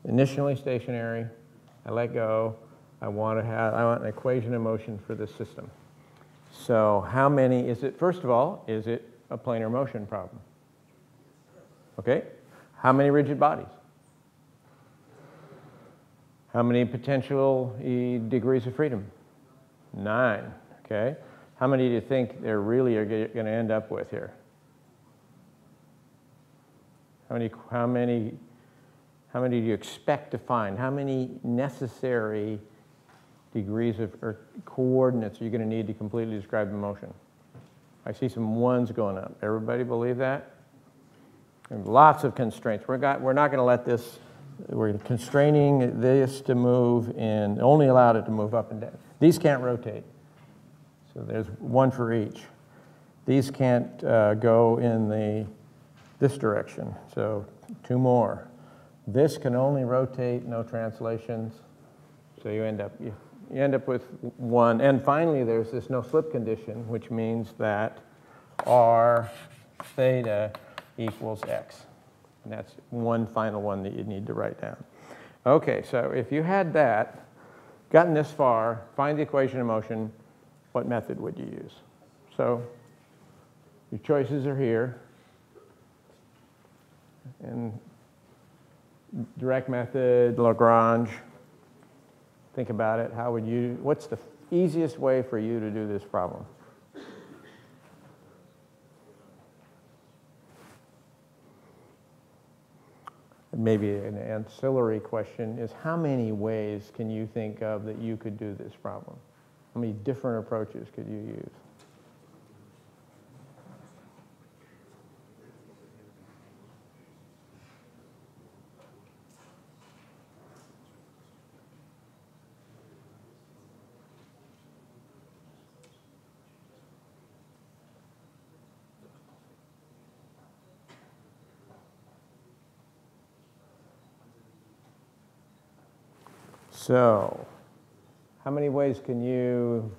Initially stationary. I let go. I want an equation of motion for this system. So how many is it? First of all, is it a planar motion problem? Okay. How many rigid bodies? How many potential degrees of freedom? 9, okay? How many do you think there really are going to end up with here? How many do you expect to find? How many necessary degrees of or coordinates are you going to need to completely describe the motion? I see some ones going up. Everybody believe that? And lots of constraints. We're not going to let this. We're constraining this to move and only allowed it to move up and down. These can't rotate. So there's one for each. These can't go in this direction. So 2 more. This can only rotate, no translations. So you end up with 1. And finally, there's this no slip condition, which means that R theta equals X. And that's one final one that you need to write down. Okay, so if you had that, gotten this far, find the equation of motion, what method would you use? So your choices are here. And direct method, Lagrange, think about it. How would you, what's the easiest way for you to do this problem? Maybe an ancillary question is how many ways can you think of that you could do this problem? How many different approaches could you use? So, how many ways can you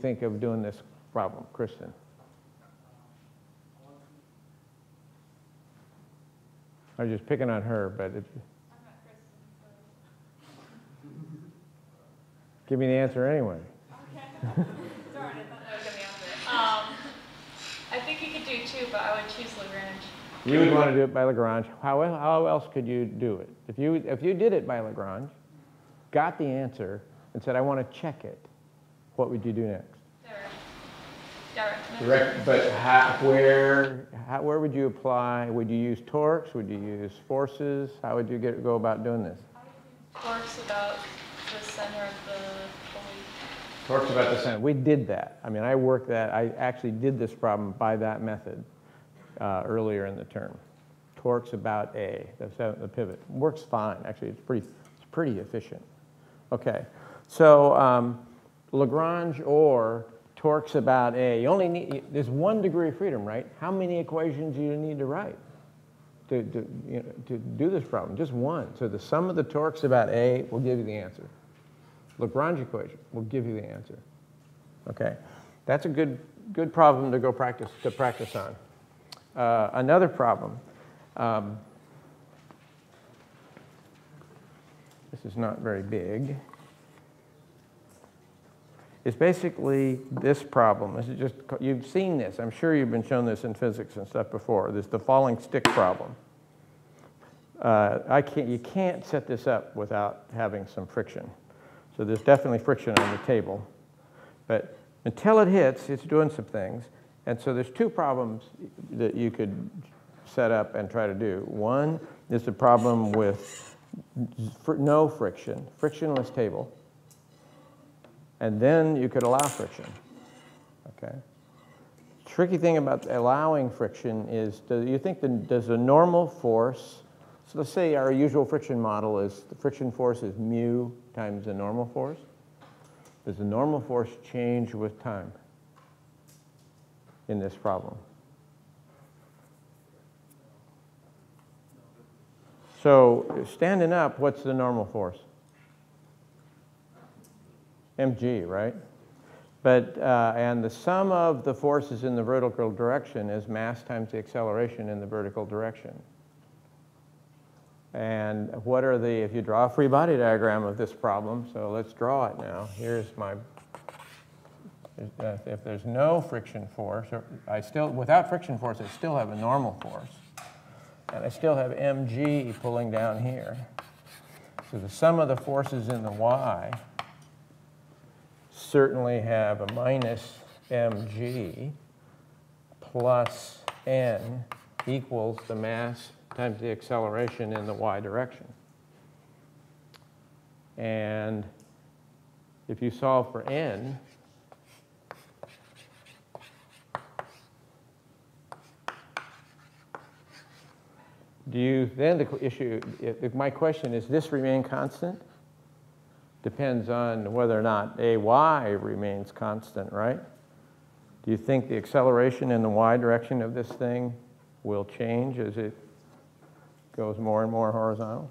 think of doing this problem, Kristen? I was just picking on her, but I'm not Kristen, so. Give me the answer anyway. Okay. Darn, I thought that was the answer. I think you could do 2, but I would choose Lagrange. You would want to do it by Lagrange. How else could you do it? If you did it by Lagrange, got the answer, and said, I want to check it, what would you do next? Direct. But where would you apply? Would you use torques? Would you use forces? How would you go about doing this? Torques about the center of the pulley. Torques about the center. We did that. I mean, I worked that. I actually did this problem by that method. Earlier in the term. torques about A, the pivot. Works fine, actually, it's pretty efficient. Okay, so Lagrange or torques about A, you only need, there's 1 degree of freedom, right? How many equations do you need to write to do this problem? Just one. So the sum of the torques about A will give you the answer. Lagrange equation will give you the answer. Okay, that's a good problem to go practice on. Another problem. This is not very big. It's basically this problem. This is just, you've seen this. I'm sure you've been shown this in physics and stuff before. There's the falling stick problem. You can't set this up without having some friction. So there's definitely friction on the table. But until it hits, it's doing some things. And so there's two problems that you could set up and try to do. One is the problem with no friction, frictionless table. And then you could allow friction. Okay. Tricky thing about allowing friction is, does the normal force, so let's say our usual friction model is the friction force is mu times the normal force. Does the normal force change with time in this problem? So standing up, what's the normal force? Mg, right? But, and the sum of the forces in the vertical direction is mass times the acceleration in the vertical direction. And what are the, if you draw a free body diagram of this problem, so let's draw it now. Here's my, if there's no friction force, without friction force, I still have a normal force. And I still have mg pulling down here. So the sum of the forces in the y certainly have a minus mg plus n equals the mass times the acceleration in the y direction. And if you solve for n, my question is, this remain constant? Depends on whether or not ay remains constant, right? Do you think the acceleration in the y direction of this thing will change as it goes more and more horizontal?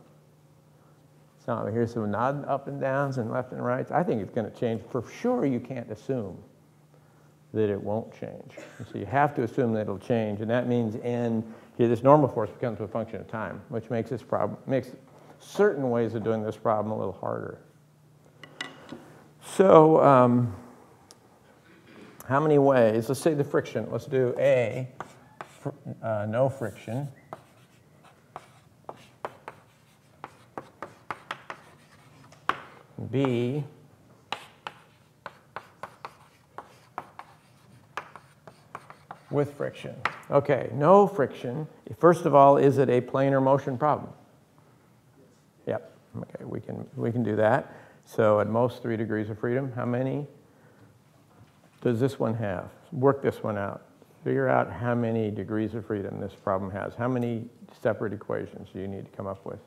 So here's some nod up and downs and left and right. I think it's going to change. For sure, you can't assume that it won't change. So you have to assume that it'll change, and that means here this normal force becomes a function of time, which makes this problem, makes certain ways of doing this problem a little harder. So how many ways? Let's say the friction. Let's do A, no friction. B, with friction. Okay, no friction. First of all, is it a planar motion problem? Yep. Okay, we can do that. So at most 3 degrees of freedom. How many does this one have? Work this one out. Figure out how many degrees of freedom this problem has. How many separate equations do you need to come up with?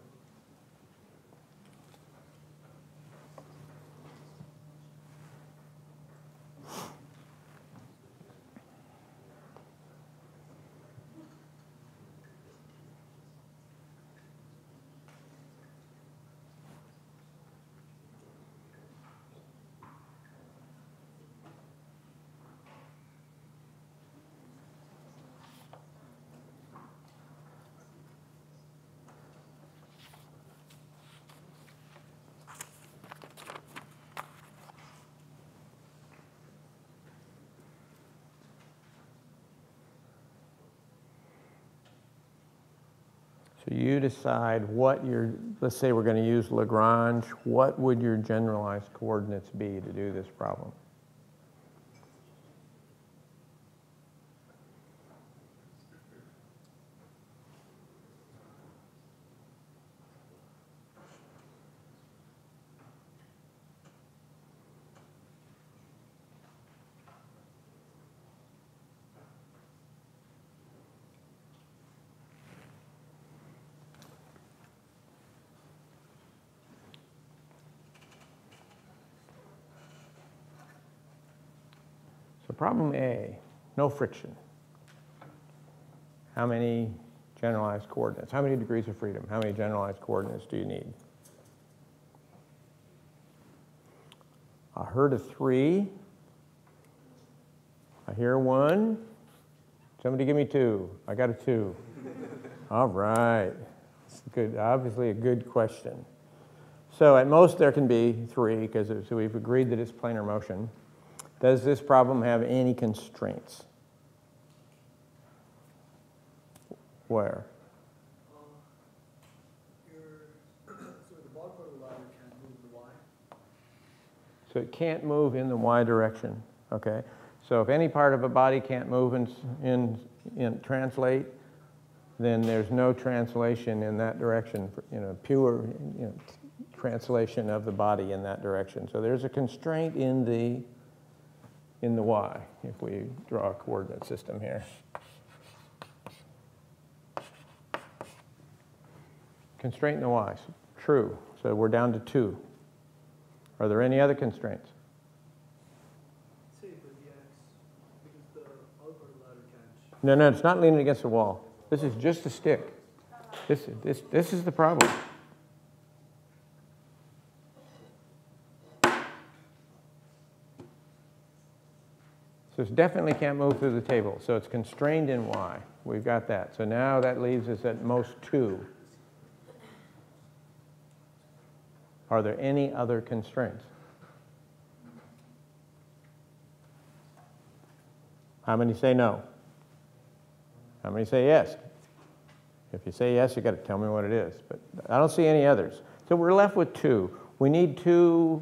So you decide what your, let's say we're going to use Lagrange, what would your generalized coordinates be to do this problem? problem A, no friction. How many generalized coordinates? How many degrees of freedom? How many generalized coordinates do you need? I heard of three. I hear one. Somebody give me two. I got a two. All right. It's good, obviously a good question. So at most there can be three, because so we've agreed that it's planar motion. Does this problem have any constraints? Where? So the ball part of the ladder can't move in the y. So it can't move in the y direction. Okay. So if any part of a body can't move and translate, then there's no translation in that direction. You know, pure translation of the body in that direction. So there's a constraint in the y if we draw a coordinate system here. Constraint in the y, true. So we're down to two. Are there any other constraints? No, no, it's not leaning against the wall. This is just a stick. This is the problem. So it definitely can't move through the table. So it's constrained in y. We've got that. So now that leaves us at most two. Are there any other constraints? How many say no? How many say yes? If you say yes, you've got to tell me what it is. But I don't see any others. So we're left with two. We need two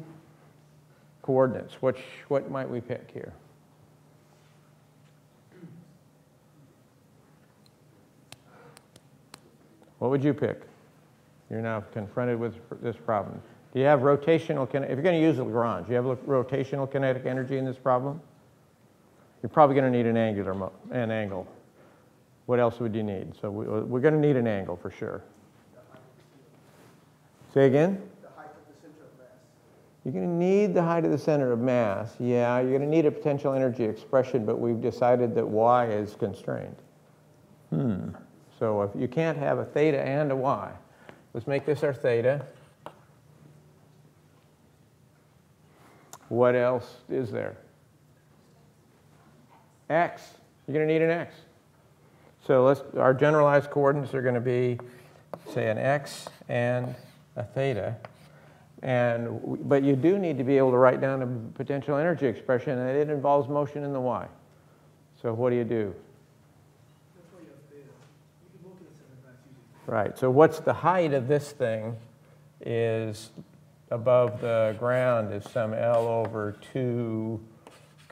coordinates. What might we pick here? What would you pick? You're now confronted with this problem. Do you have rotational kinetic? If you're going to use Lagrange, do you have rotational kinetic energy in this problem? You're probably going to need an angle. What else would you need? So we're going to need an angle for sure. Say again? The height of the center of mass. You're going to need the height of the center of mass. Yeah, you're going to need a potential energy expression, but we've decided that y is constrained. So if you can't have a theta and a y. Let's make this our theta. What else is there? X. You're going to need an x. So our generalized coordinates are going to be, say, an x and a theta. But you do need to be able to write down a potential energy expression, and it involves motion in the y. So what do? That's why you have theta. You can look at this in advance using theta. Right. So what's the height of this thing is above the ground is some L over 2.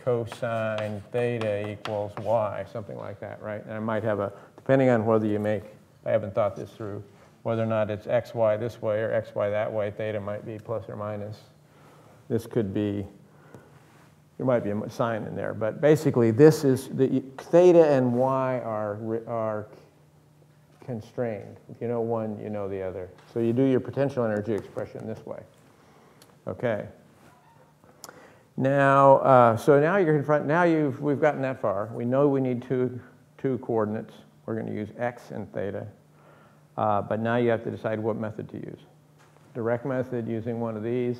Cosine theta equals y, something like that, right? And I might have depending on whether you make, I haven't thought this through, whether or not it's xy this way or xy that way, theta might be plus or minus. This could be, there might be a sign in there, but basically this is, theta and y are constrained. If you know one, you know the other. So you do your potential energy expression this way. Okay. Now, so now you're in front. Now we've gotten that far. We know we need two coordinates. We're going to use x and theta. But now you have to decide what method to use. Direct method using one of these,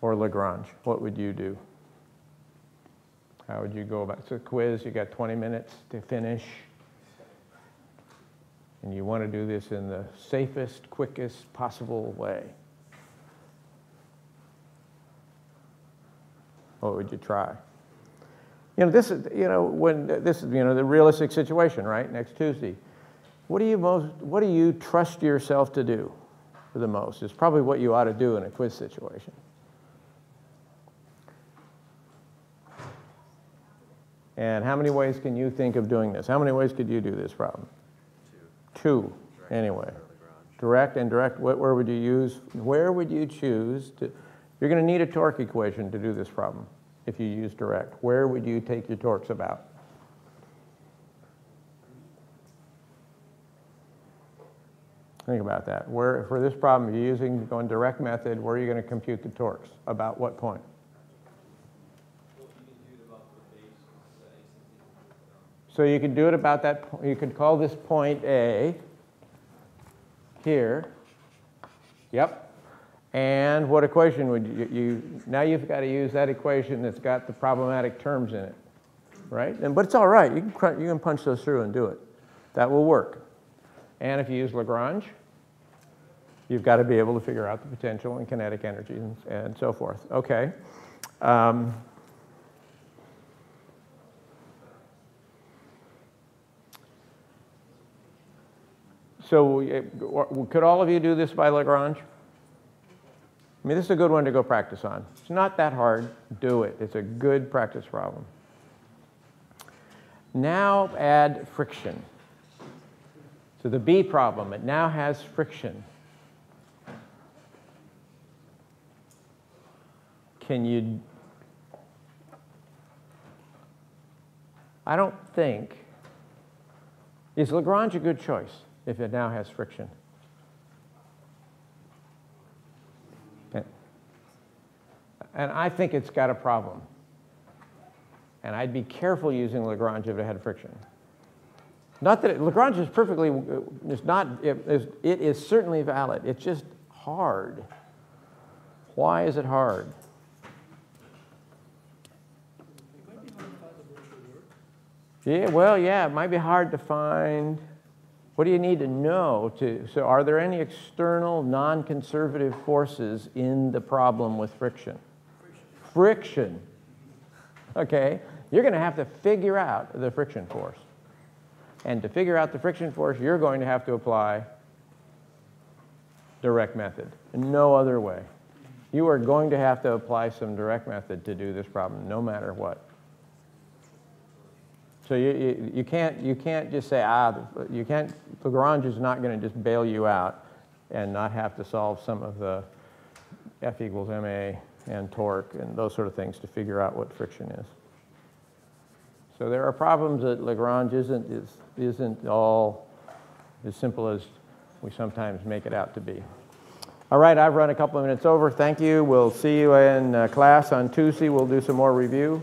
or Lagrange. What would you do? How would you go about it? It's a quiz. You got 20 minutes to finish, and you want to do this in the safest, quickest possible way. What would you try? You know, this is, you know, when this is, you know, the realistic situation, right? Next Tuesday. What do you trust yourself to do for the most? It's probably what you ought to do in a quiz situation. And how many ways can you think of doing this? How many ways could you do this problem? Two. Direct anyway. Direct. Where would you use? Where would you choose to? You're going to need a torque equation to do this problem if you use direct. Where would you take your torques about? Think about that. Where, for this problem, if you're going direct method, where are you going to compute the torques? About what point? Well, you can do it about the theta So you can do it about that. You can call this point A here. Yep. And what equation would you now you've got to use that equation that's got the problematic terms in it, right? And, but it's all right. You can punch those through and do it. That will work. And if you use Lagrange, you've got to be able to figure out the potential and kinetic energy and so forth. Okay. So could all of you do this by Lagrange? I mean, this is a good one to go practice on. It's not that hard. Do it. It's a good practice problem. Now add friction. So the B problem, it now has friction. Can you? I don't think. Is Lagrange a good choice if it now has friction? And I think it's got a problem. And I'd be careful using Lagrange if it had friction. Not that Lagrange is perfectly, it is certainly valid. It's just hard. Why is it hard? It might be hard to find the virtual work. Yeah, well, yeah, it might be hard to find. What do you need to know to, so are there any external non-conservative forces in the problem with friction? Friction. Okay, you're going to have to figure out the friction force. And to figure out the friction force, you're going to have to apply direct method. No other way. You are going to have to apply some direct method to do this problem, no matter what. So you can't just say, you can't, Lagrange is not going to just bail you out and not have to solve some of the F = ma and torque and those sort of things to figure out what friction is. So there are problems that Lagrange isn't all as simple as we sometimes make it out to be. All right, I've run a couple of minutes over. Thank you. We'll see you in class on Tuesday. We'll do some more review.